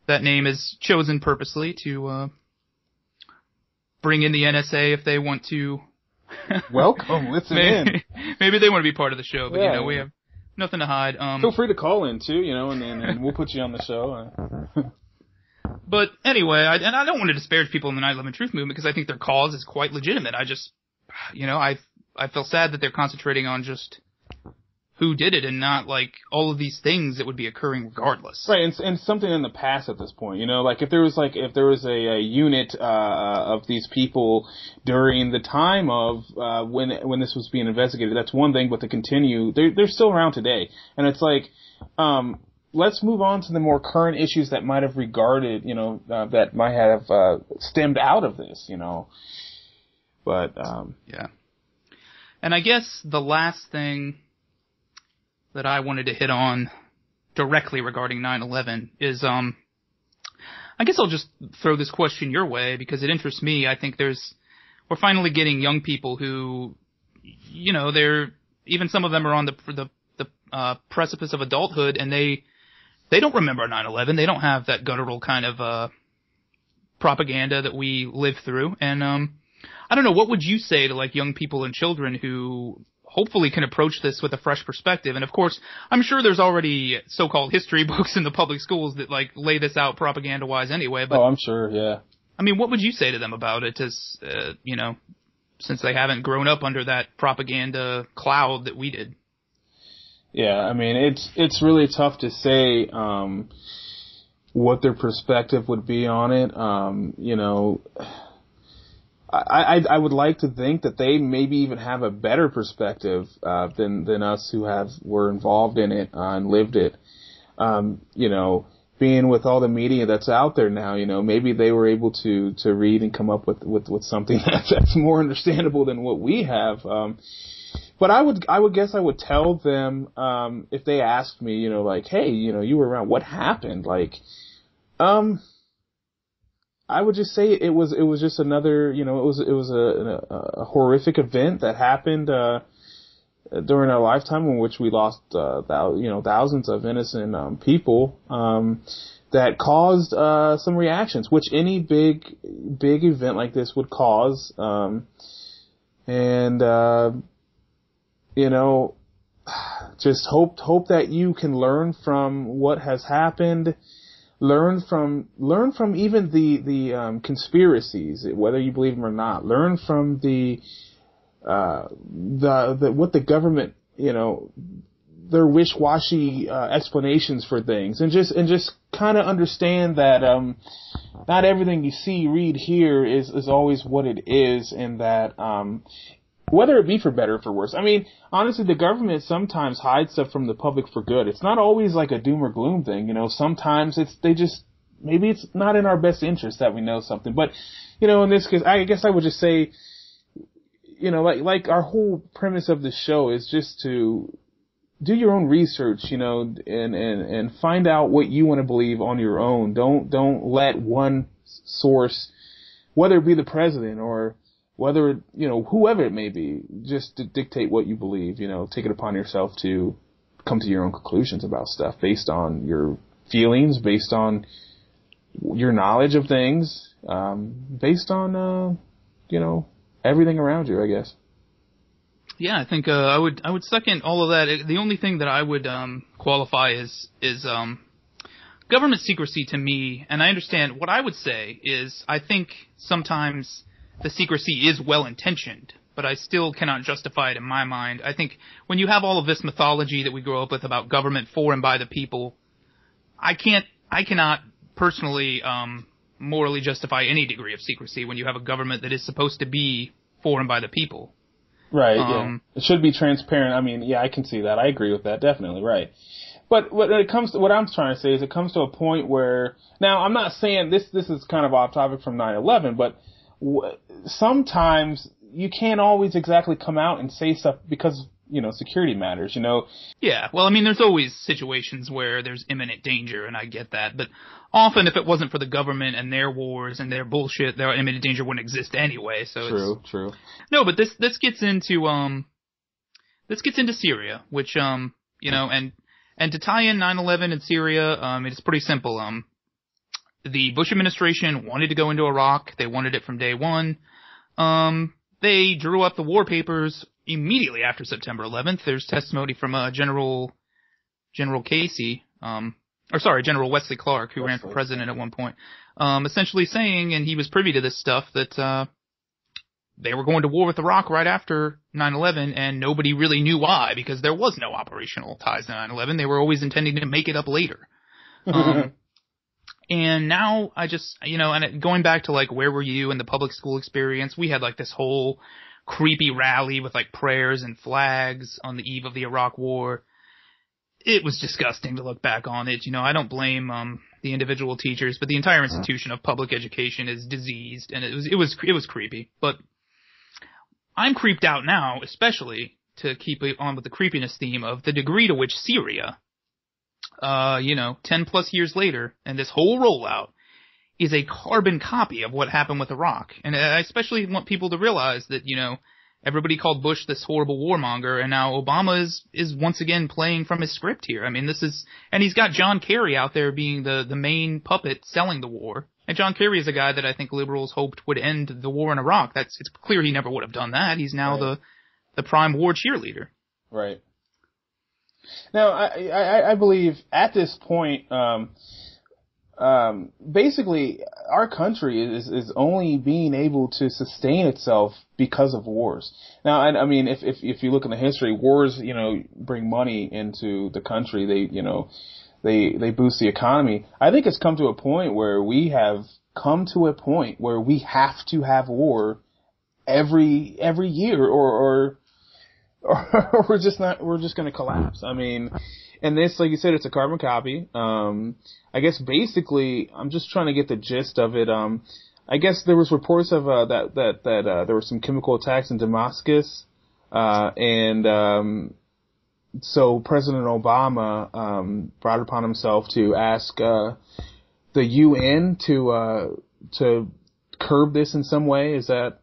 that name is chosen purposely to, uh, bring in the N S A if they want to. Welcome, listen maybe, in. Maybe they want to be part of the show, but yeah. You know, we have nothing to hide. Um, Feel free to call in too, you know, and, and, and we'll put you on the show. But anyway, I, and I don't want to disparage people in the nine eleven truth movement because I think their cause is quite legitimate. I just, you know, I I feel sad that they're concentrating on just who did it and not like all of these things that would be occurring regardless. Right, and, and something in the past at this point, you know, like if there was like if there was a, a unit uh, of these people during the time of uh, when when this was being investigated, that's one thing. But to continue, they're they're still around today, and it's like um, let's move on to the more current issues that might have regarded, you know, uh, that might have uh, stemmed out of this, you know. But um, yeah, and I guess the last thing that I wanted to hit on directly regarding nine eleven is, um, I guess I'll just throw this question your way because it interests me. I think there's, we're finally getting young people who, you know, they're, even some of them are on the, the, the, uh, precipice of adulthood, and they, they don't remember nine eleven. They don't have that guttural kind of, uh, propaganda that we live through. And, um, I don't know, what would you say to like young people and children who, hopefully can approach this with a fresh perspective? And of course, I'm sure there's already so-called history books in the public schools that like lay this out propaganda-wise anyway. But, oh, I'm sure, yeah. I mean, what would you say to them about it as, uh, you know, since they haven't grown up under that propaganda cloud that we did? Yeah, I mean, it's it's really tough to say um, what their perspective would be on it, um, you know. I, I I would like to think that they maybe even have a better perspective uh, than than us who have were involved in it uh, and lived it. Um, you know, being with all the media that's out there now, you know, maybe they were able to to read and come up with with, with something that's, that's more understandable than what we have. Um, but I would I would guess I would tell them um, if they asked me, you know, like, hey, you know, you were around, what happened? Like, um. I would just say it was it was just another, you know, it was it was a, a, a horrific event that happened uh, during our lifetime, in which we lost uh, thou, you know thousands of innocent um, people um, that caused uh, some reactions, which any big big event like this would cause, um, and uh, you know, just hope hope that you can learn from what has happened. Learn from learn from even the the um, conspiracies, whether you believe them or not. Learn from the uh, the, the what the government you know, their wish-washy uh, explanations for things, and just and just kind of understand that um, not everything you see, read, hear is is always what it is, and that um, whether it be for better or for worse. I mean, honestly, the government sometimes hides stuff from the public for good. It's not always like a doom or gloom thing, you know. Sometimes it's they just maybe it's not in our best interest that we know something, but you know, in this case, I guess I would just say, you know, like like our whole premise of the show is just to do your own research, you know, and, and, and find out what you want to believe on your own. Don't don't let one source, whether it be the president or whether, you know, whoever it may be, just to dictate what you believe. You know, take it upon yourself to come to your own conclusions about stuff based on your feelings, based on your knowledge of things, um, based on, uh, you know, everything around you, I guess. Yeah, I think uh, I would I would second all of that. It, the only thing that I would um, qualify is is um, government secrecy to me, and I understand what I would say is I think sometimes the secrecy is well-intentioned, but I still cannot justify it in my mind. I think when you have all of this mythology that we grow up with about government for and by the people, I can't I cannot personally um, morally justify any degree of secrecy when you have a government that is supposed to be for and by the people. Right, um, yeah. It should be transparent. I mean, yeah, I can see that. I agree with that, definitely, right. But when it comes to, what I'm trying to say is it comes to a point where, now I'm not saying this, this is kind of off topic from nine eleven, but w- sometimes you can't always exactly come out and say stuff because, you know, security matters, you know. Yeah, well, I mean, there's always situations where there's imminent danger, and I get that. But often if it wasn't for the government and their wars and their bullshit, their imminent danger wouldn't exist anyway. So true, it's, true. No, but this this gets into um this gets into Syria, which um you know and and to tie in nine eleven and Syria, um it's pretty simple. Um, the Bush administration wanted to go into Iraq. They wanted it from day one. Um, they drew up the war papers immediately after September eleventh. There's testimony from uh, General General Casey. Um. Or sorry, General Wesley Clark, who Wesley. ran for president at one point, um, essentially saying, and he was privy to this stuff, that uh, they were going to war with Iraq right after nine eleven, and nobody really knew why, because there was no operational ties to nine eleven. They were always intending to make it up later. Um, and now I just, you know, and going back to, like, where were you in the public school experience, we had, like, this whole creepy rally with, like, prayers and flags on the eve of the Iraq War. It was disgusting to look back on it. You know, I don't blame um, the individual teachers, but the entire institution of public education is diseased, and it was it was it was creepy. But I'm creeped out now, especially to keep on with the creepiness theme of the degree to which Syria, uh, you know, ten plus years later, and this whole rollout is a carbon copy of what happened with Iraq. And I especially want people to realize that, you know, everybody called Bush this horrible warmonger, and now Obama is, is once again playing from his script here. I mean, this is – and he's got John Kerry out there being the, the main puppet selling the war. And John Kerry is a guy that I think liberals hoped would end the war in Iraq. That's It's clear he never would have done that. He's now right. the, the prime war cheerleader. Right. Now, I, I, I believe at this point um, – Um, basically, our country is, is only being able to sustain itself because of wars. Now, I, I mean, if, if, if you look in the history, wars, you know, bring money into the country. They, you know, they, they boost the economy. I think it's come to a point where we have come to a point where we have to have war every, every year or, or, or we're just not, we're just going to collapse. I mean, and this, like you said, it's a carbon copy. Um, I guess basically, I'm just trying to get the gist of it. Um, I guess there was reports of uh, that that that uh, there were some chemical attacks in Damascus, uh, and um, so President Obama um, brought upon himself to ask uh, the U N to uh, to curb this in some way. Is that?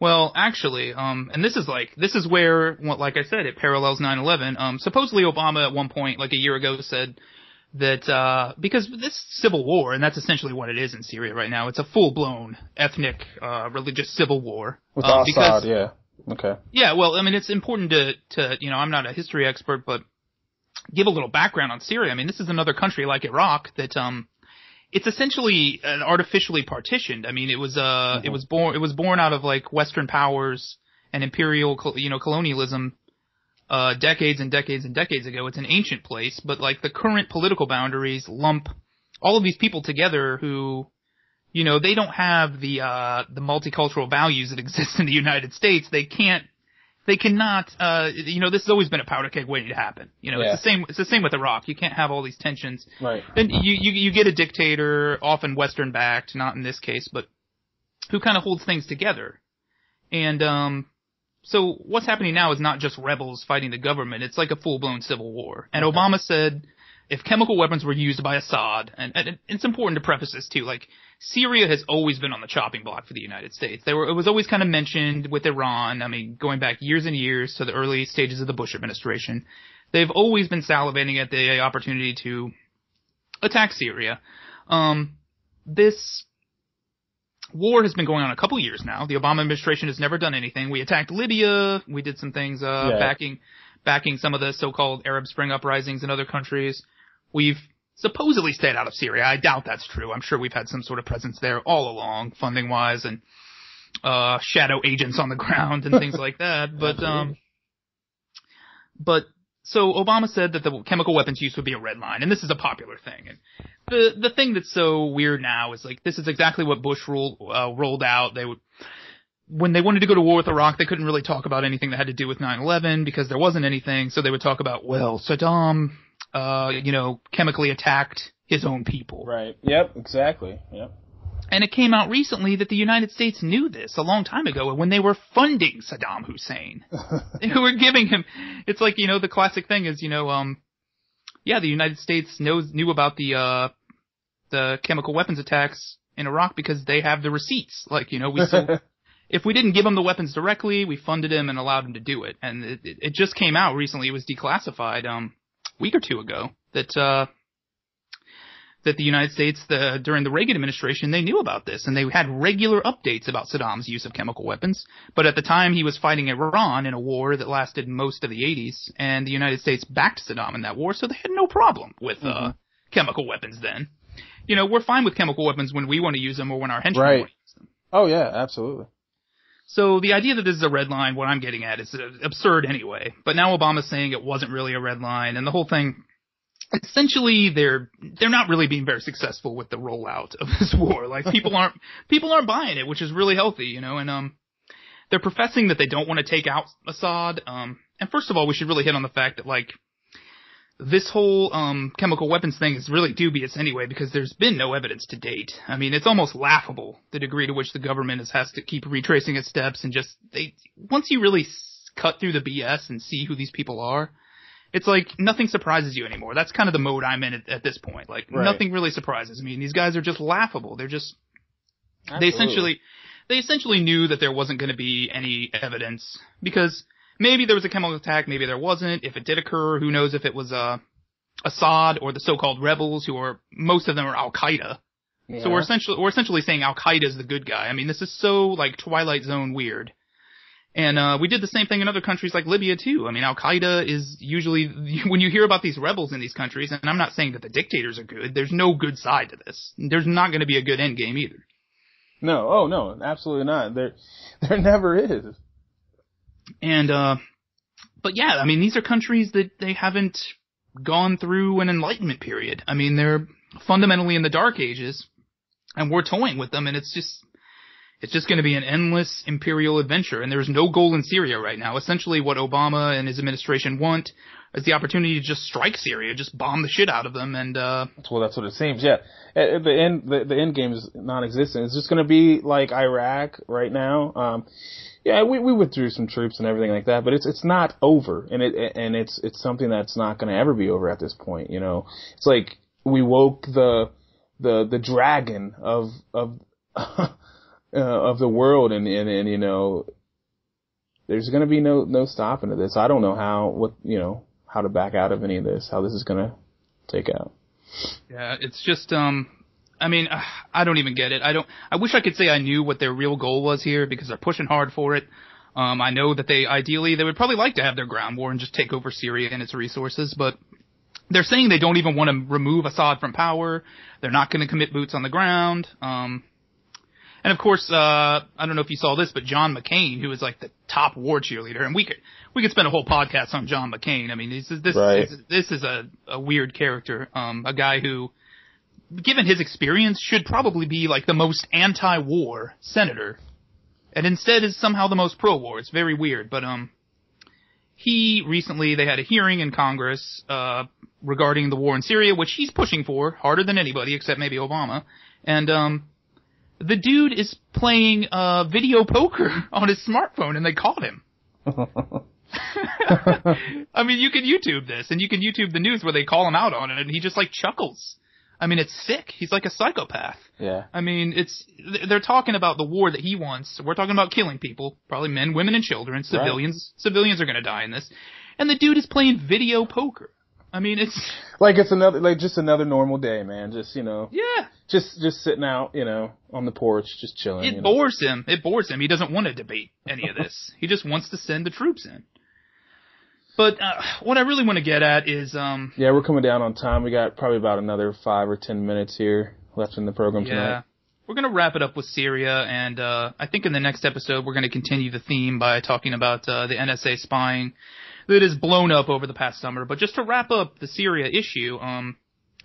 Well, actually, um, and this is like, this is where, well, like I said, it parallels nine eleven. Um, supposedly Obama at one point, like a year ago, said that, uh, because this civil war, and that's essentially what it is in Syria right now, it's a full-blown ethnic, uh, religious civil war. With um, Assad, because, yeah. Okay. Yeah, well, I mean, it's important to, to, you know, I'm not a history expert, but give a little background on Syria. I mean, this is another country like Iraq that, um, it's essentially an artificially partitioned. I mean, it was, uh, mm-hmm. it was born, it was born out of like Western powers and imperial, you know, colonialism, uh, decades and decades and decades ago. It's an ancient place, but like the current political boundaries lump all of these people together who, you know, they don't have the uh, the multicultural values that exist in the United States. They can't, they cannot, uh, you know, this has always been a powder keg waiting to happen. You know, yeah. it's the same, it's the same with Iraq. You can't have all these tensions. Right. And you, you, you get a dictator, often Western backed, not in this case, but who kind of holds things together. And, um, so what's happening now is not just rebels fighting the government. It's like a full blown civil war. And okay. Obama said, if chemical weapons were used by Assad, and, and it's important to preface this too, like Syria has always been on the chopping block for the United States. They were, it was always kind of mentioned with Iran. I mean, going back years and years to the early stages of the Bush administration, they've always been salivating at the opportunity to attack Syria. Um, this war has been going on a couple years now. The Obama administration has never done anything. We attacked Libya. We did some things, uh, yeah. backing, backing some of the so-called Arab Spring uprisings in other countries. We've supposedly stayed out of Syria. I doubt that's true. I'm sure we've had some sort of presence there all along, funding-wise, and uh shadow agents on the ground and things like that. But um, but so Obama said that the chemical weapons use would be a red line, and this is a popular thing. And the the thing that's so weird now is like this is exactly what Bush rolled uh, rolled out. They would. When they wanted to go to war with Iraq, they couldn't really talk about anything that had to do with nine eleven because there wasn't anything. So they would talk about, well, Saddam, uh, you know, chemically attacked his own people. Right. Yep. Exactly. Yep. And it came out recently that the United States knew this a long time ago when they were funding Saddam Hussein. They were giving him – it's like, you know, the classic thing is, you know, um, yeah, the United States knows knew about the uh, the chemical weapons attacks in Iraq because they have the receipts. Like, you know, we still – if we didn't give him the weapons directly, we funded him and allowed him to do it. And it, it just came out recently. It was declassified um, a week or two ago that uh, that the United States, the, during the Reagan administration, they knew about this. And they had regular updates about Saddam's use of chemical weapons. But at the time, he was fighting Iran in a war that lasted most of the eighties. And the United States backed Saddam in that war, so they had no problem with mm-hmm. uh, chemical weapons then. You know, we're fine with chemical weapons when we want to use them or when our henchmen right. want to use them. Oh, yeah, absolutely. So the idea that this is a red line, what I'm getting at, is absurd anyway. But now Obama's saying it wasn't really a red line, and the whole thing, essentially, they're they're not really being very successful with the rollout of this war. Like people aren't people aren't buying it, which is really healthy, you know. And um, they're professing that they don't want to take out Assad. Um, and first of all, we should really hit on the fact that like this whole um chemical weapons thing is really dubious anyway because there's been no evidence to date. I mean, it's almost laughable the degree to which the government is, has to keep retracing its steps and just they once you really cut through the B S and see who these people are, it's like nothing surprises you anymore. That's kind of the mode I'm in at, at this point. Like right. nothing really surprises me. And these guys are just laughable. They're just Absolutely. they essentially they essentially knew that there wasn't going to be any evidence because maybe there was a chemical attack, maybe there wasn't. If it did occur, who knows if it was uh, Assad or the so-called rebels, who are most of them are Al Qaeda. Yeah. So we're essentially we're essentially saying Al Qaeda is the good guy. I mean, this is so like Twilight Zone weird. And uh, we did the same thing in other countries like Libya too. I mean, Al Qaeda is usually when you hear about these rebels in these countries, and I'm not saying that the dictators are good. There's no good side to this. There's not going to be a good end game either. No, oh no, absolutely not. There, there never is. And, uh, but yeah, I mean, these are countries that they haven't gone through an enlightenment period. I mean, they're fundamentally in the dark ages and we're toying with them. And it's just, it's just going to be an endless imperial adventure. And there's no goal in Syria right now. Essentially what Obama and his administration want is the opportunity to just strike Syria, just bomb the shit out of them. And, uh, well, that's what it seems. Yeah. At the end, the, the end game is non-existent. It's just going to be like Iraq right now. Um, Yeah, we we withdrew some troops and everything like that, but it's it's not over, and it and it's it's something that's not going to ever be over at this point. You know, it's like we woke the the the dragon of of uh, of the world, and and, and you know, there's going to be no no stopping to this. I don't know how what you know how to back out of any of this, how this is going to take out. Yeah, it's just um. I mean, I don't even get it. I don't. I wish I could say I knew what their real goal was here because they're pushing hard for it. Um, I know that they ideally they would probably like to have their ground war and just take over Syria and its resources, but they're saying they don't even want to remove Assad from power. They're not going to commit boots on the ground. Um, And of course, uh, I don't know if you saw this, but John McCain, who is like the top war cheerleader, and we could we could spend a whole podcast on John McCain. I mean, this is this right. is, this is a, a weird character, um, a guy who, given his experience, should probably be like the most anti-war senator, and instead is somehow the most pro-war. It's very weird, but um, he recently they had a hearing in Congress uh regarding the war in Syria, which he's pushing for harder than anybody except maybe Obama, and um. The dude is playing uh video poker on his smartphone, and they caught him. I mean, you can YouTube this, and you can YouTube the news where they call him out on it, and he just, like, chuckles. I mean, it's sick. He's like a psychopath. Yeah. I mean, it's they're talking about the war that he wants. We're talking about killing people, probably men, women, and children, civilians. Right. Civilians are going to die in this. And the dude is playing video poker. I mean, it's... Like, it's another, like, just another normal day, man. Just, you know... Yeah. Just, just sitting out, you know, on the porch, just chilling. It you know? bores him. It bores him. He doesn't want to debate any of this. He just wants to send the troops in. But, uh, what I really want to get at is, um... Yeah, we're coming down on time. We got probably about another five or ten minutes here left in the program yeah. tonight. Yeah. We're gonna wrap it up with Syria, and, uh, I think in the next episode we're gonna continue the theme by talking about, uh, the N S A spying that has blown up over the past summer. But just to wrap up the Syria issue, um,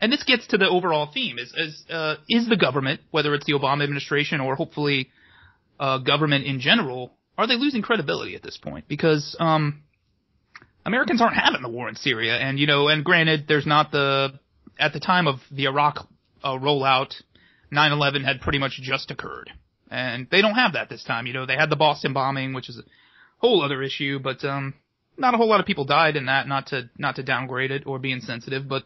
and this gets to the overall theme, is, is, uh, is the government, whether it's the Obama administration or hopefully, uh, government in general, are they losing credibility at this point? Because, um, Americans aren't having the war in Syria, and, you know, and granted, there's not the, at the time of the Iraq, uh, rollout, nine eleven had pretty much just occurred. And they don't have that this time, you know, they had the Boston bombing, which is a whole other issue, but, um, not a whole lot of people died in that, not to, not to downgrade it or be insensitive, but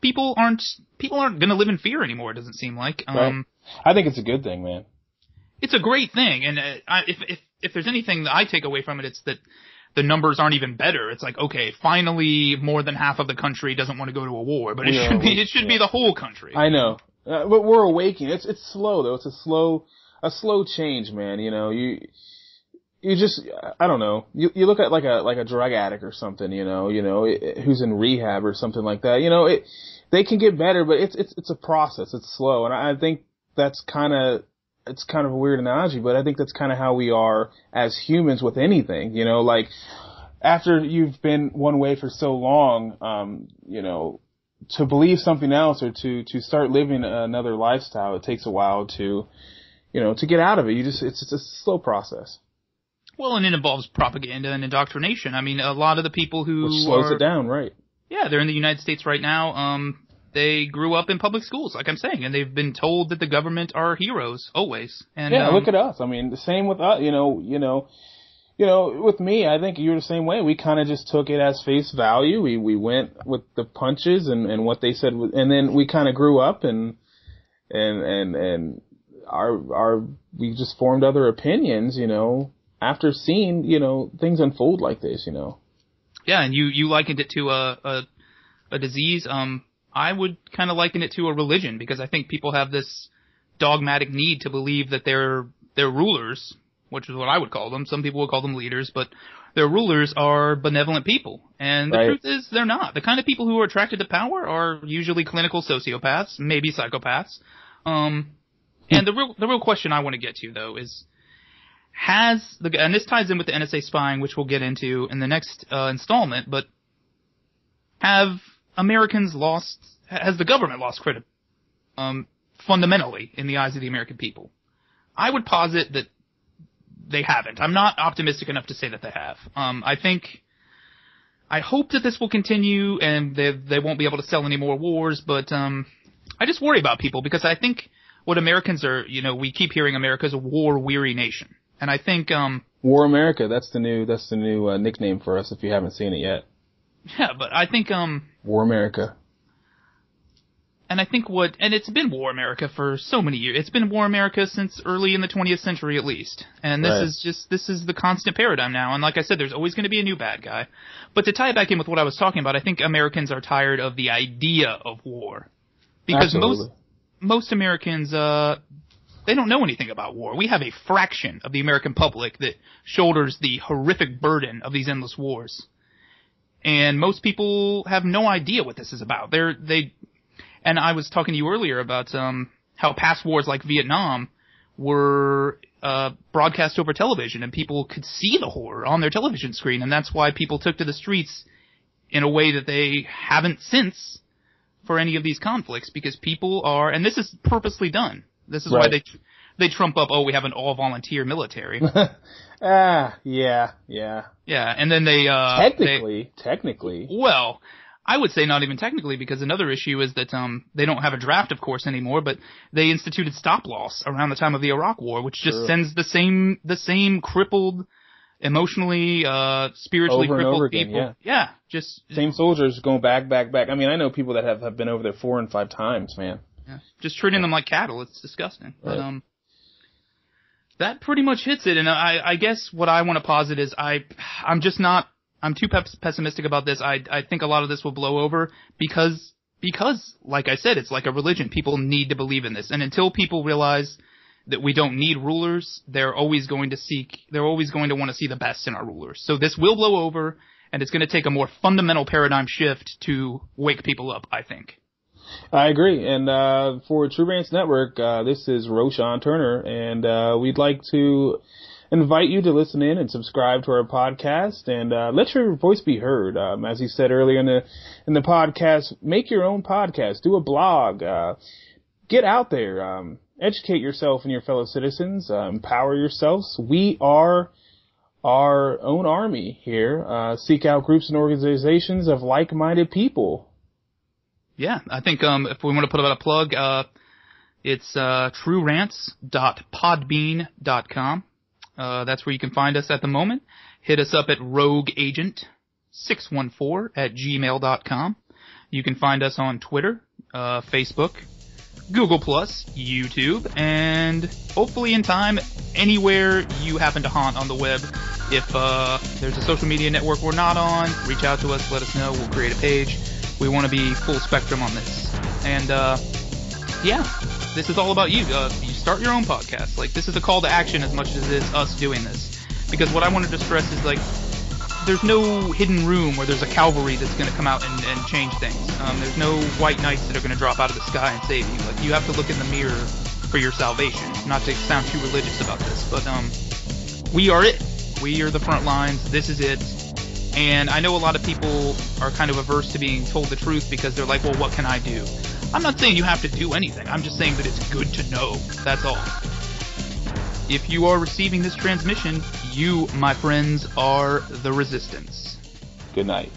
people aren't, people aren't gonna live in fear anymore, it doesn't seem like. Um, right. I think it's a good thing, man. It's a great thing, and uh, I, if, if, if there's anything that I take away from it, it's that the numbers aren't even better. It's like, okay, finally more than half of the country doesn't want to go to a war, but it yeah, should be, it should yeah. be the whole country. I know. Uh, but we're awakening. It's, it's slow though. It's a slow, a slow change, man. You know, you, You just, I don't know. You you look at like a like a drug addict or something, you know, you know, it, who's in rehab or something like that. You know, it they can get better, but it's it's it's a process. It's slow, and I think that's kind of it's kind of a weird analogy, but I think that's kind of how we are as humans with anything. You know, like after you've been one way for so long, um, you know, to believe something else or to to start living another lifestyle, it takes a while to, you know, to get out of it. You just it's it's a slow process. Well, and it involves propaganda and indoctrination. I mean, a lot of the people who Which slows are, it down, right? Yeah, they're in the United States right now. Um, they grew up in public schools, like I'm saying, and they've been told that the government are heroes always. And yeah, um, look at us. I mean, the same with us. You know, you know, you know. With me, I think you're the same way. We kind of just took it as face value. We we went with the punches and and what they said, and then we kind of grew up and and and and our our we just formed other opinions, you know. After seeing, you know, things unfold like this, you know. Yeah, and you, you likened it to a, a, a disease. Um, I would kind of liken it to a religion because I think people have this dogmatic need to believe that their, their rulers, which is what I would call them. Some people would call them leaders, but their rulers are benevolent people. And the right. truth is they're not. The kind of people who are attracted to power are usually clinical sociopaths, maybe psychopaths. Um, and the real, the real question I want to get to though is, Has the and this ties in with the N S A spying, which we'll get into in the next uh, installment. But have Americans lost? Has the government lost credibility um, fundamentally in the eyes of the American people? I would posit that they haven't. I'm not optimistic enough to say that they have. Um, I think, I hope that this will continue and they they won't be able to sell any more wars. But um, I just worry about people because I think what Americans are, you know, we keep hearing America's a war-weary nation. And I think um War America, that's the new that's the new uh, nickname for us if you haven't seen it yet. Yeah, but I think um War America. And I think what and it's been War America for so many years. It's been War America since early in the twentieth century at least. And this right. is just this is the constant paradigm now. And like I said, there's always going to be a new bad guy. But to tie it back in with what I was talking about, I think Americans are tired of the idea of war. Because Absolutely. most most Americans uh they don't know anything about war. We have a fraction of the American public that shoulders the horrific burden of these endless wars. And most people have no idea what this is about. They're, they, and I was talking to you earlier about, um, how past wars like Vietnam were uh, broadcast over television, and people could see the horror on their television screen, and that's why people took to the streets in a way that they haven't since for any of these conflicts, because people are, and this is purposely done. This is right. why they they trump up, oh, we have an all-volunteer military. ah, yeah, yeah. Yeah, and then they... Uh, technically, they, technically. Well, I would say not even technically, because another issue is that um they don't have a draft, of course, anymore, but they instituted stop-loss around the time of the Iraq War, which just sure. sends the same the same crippled, emotionally, uh spiritually over crippled and over again, people. Yeah. yeah, just... Same soldiers going back, back, back. I mean, I know people that have, have been over there four and five times, man. Yeah, just treating yeah. them like cattle. It's disgusting. Right. But, um... that pretty much hits it, and I, I guess what I want to posit is I, I'm just not, I'm too pe- pessimistic about this. I, I think a lot of this will blow over because, because, like I said, it's like a religion. People need to believe in this, and until people realize that we don't need rulers, they're always going to seek, they're always going to want to see the best in our rulers. So this will blow over, and it's going to take a more fundamental paradigm shift to wake people up, I think. I agree. And uh, for True Rants Network, uh, this is Roshawn Turner, and uh, we'd like to invite you to listen in and subscribe to our podcast, and uh, let your voice be heard. Um, as he said earlier in the in the podcast, make your own podcast, do a blog, uh, get out there, um, educate yourself and your fellow citizens, uh, empower yourselves. We are our own army here. Uh, seek out groups and organizations of like-minded people. Yeah, I think um, if we want to put out a plug, uh, it's uh, true rants dot podbean dot com. Uh, that's where you can find us at the moment. Hit us up at rogue agent six one four at gmail dot com. You can find us on Twitter, uh, Facebook, Google plus, YouTube, and hopefully in time, anywhere you happen to haunt on the web. If uh, there's a social media network we're not on, reach out to us, let us know, we'll create a page. We want to be full spectrum on this. And, uh, yeah, this is all about you. Uh, you start your own podcast. Like, this is a call to action as much as it is us doing this. Because what I wanted to stress is, like, there's no hidden room where there's a cavalry that's going to come out and, and change things. Um, there's no white knights that are going to drop out of the sky and save you. Like, you have to look in the mirror for your salvation. Not to sound too religious about this, but, um, we are it. We are the front lines. This is it. And I know a lot of people are kind of averse to being told the truth because they're like, well, what can I do? I'm not saying you have to do anything. I'm just saying that it's good to know. That's all. If you are receiving this transmission, you, my friends, are the resistance. Good night.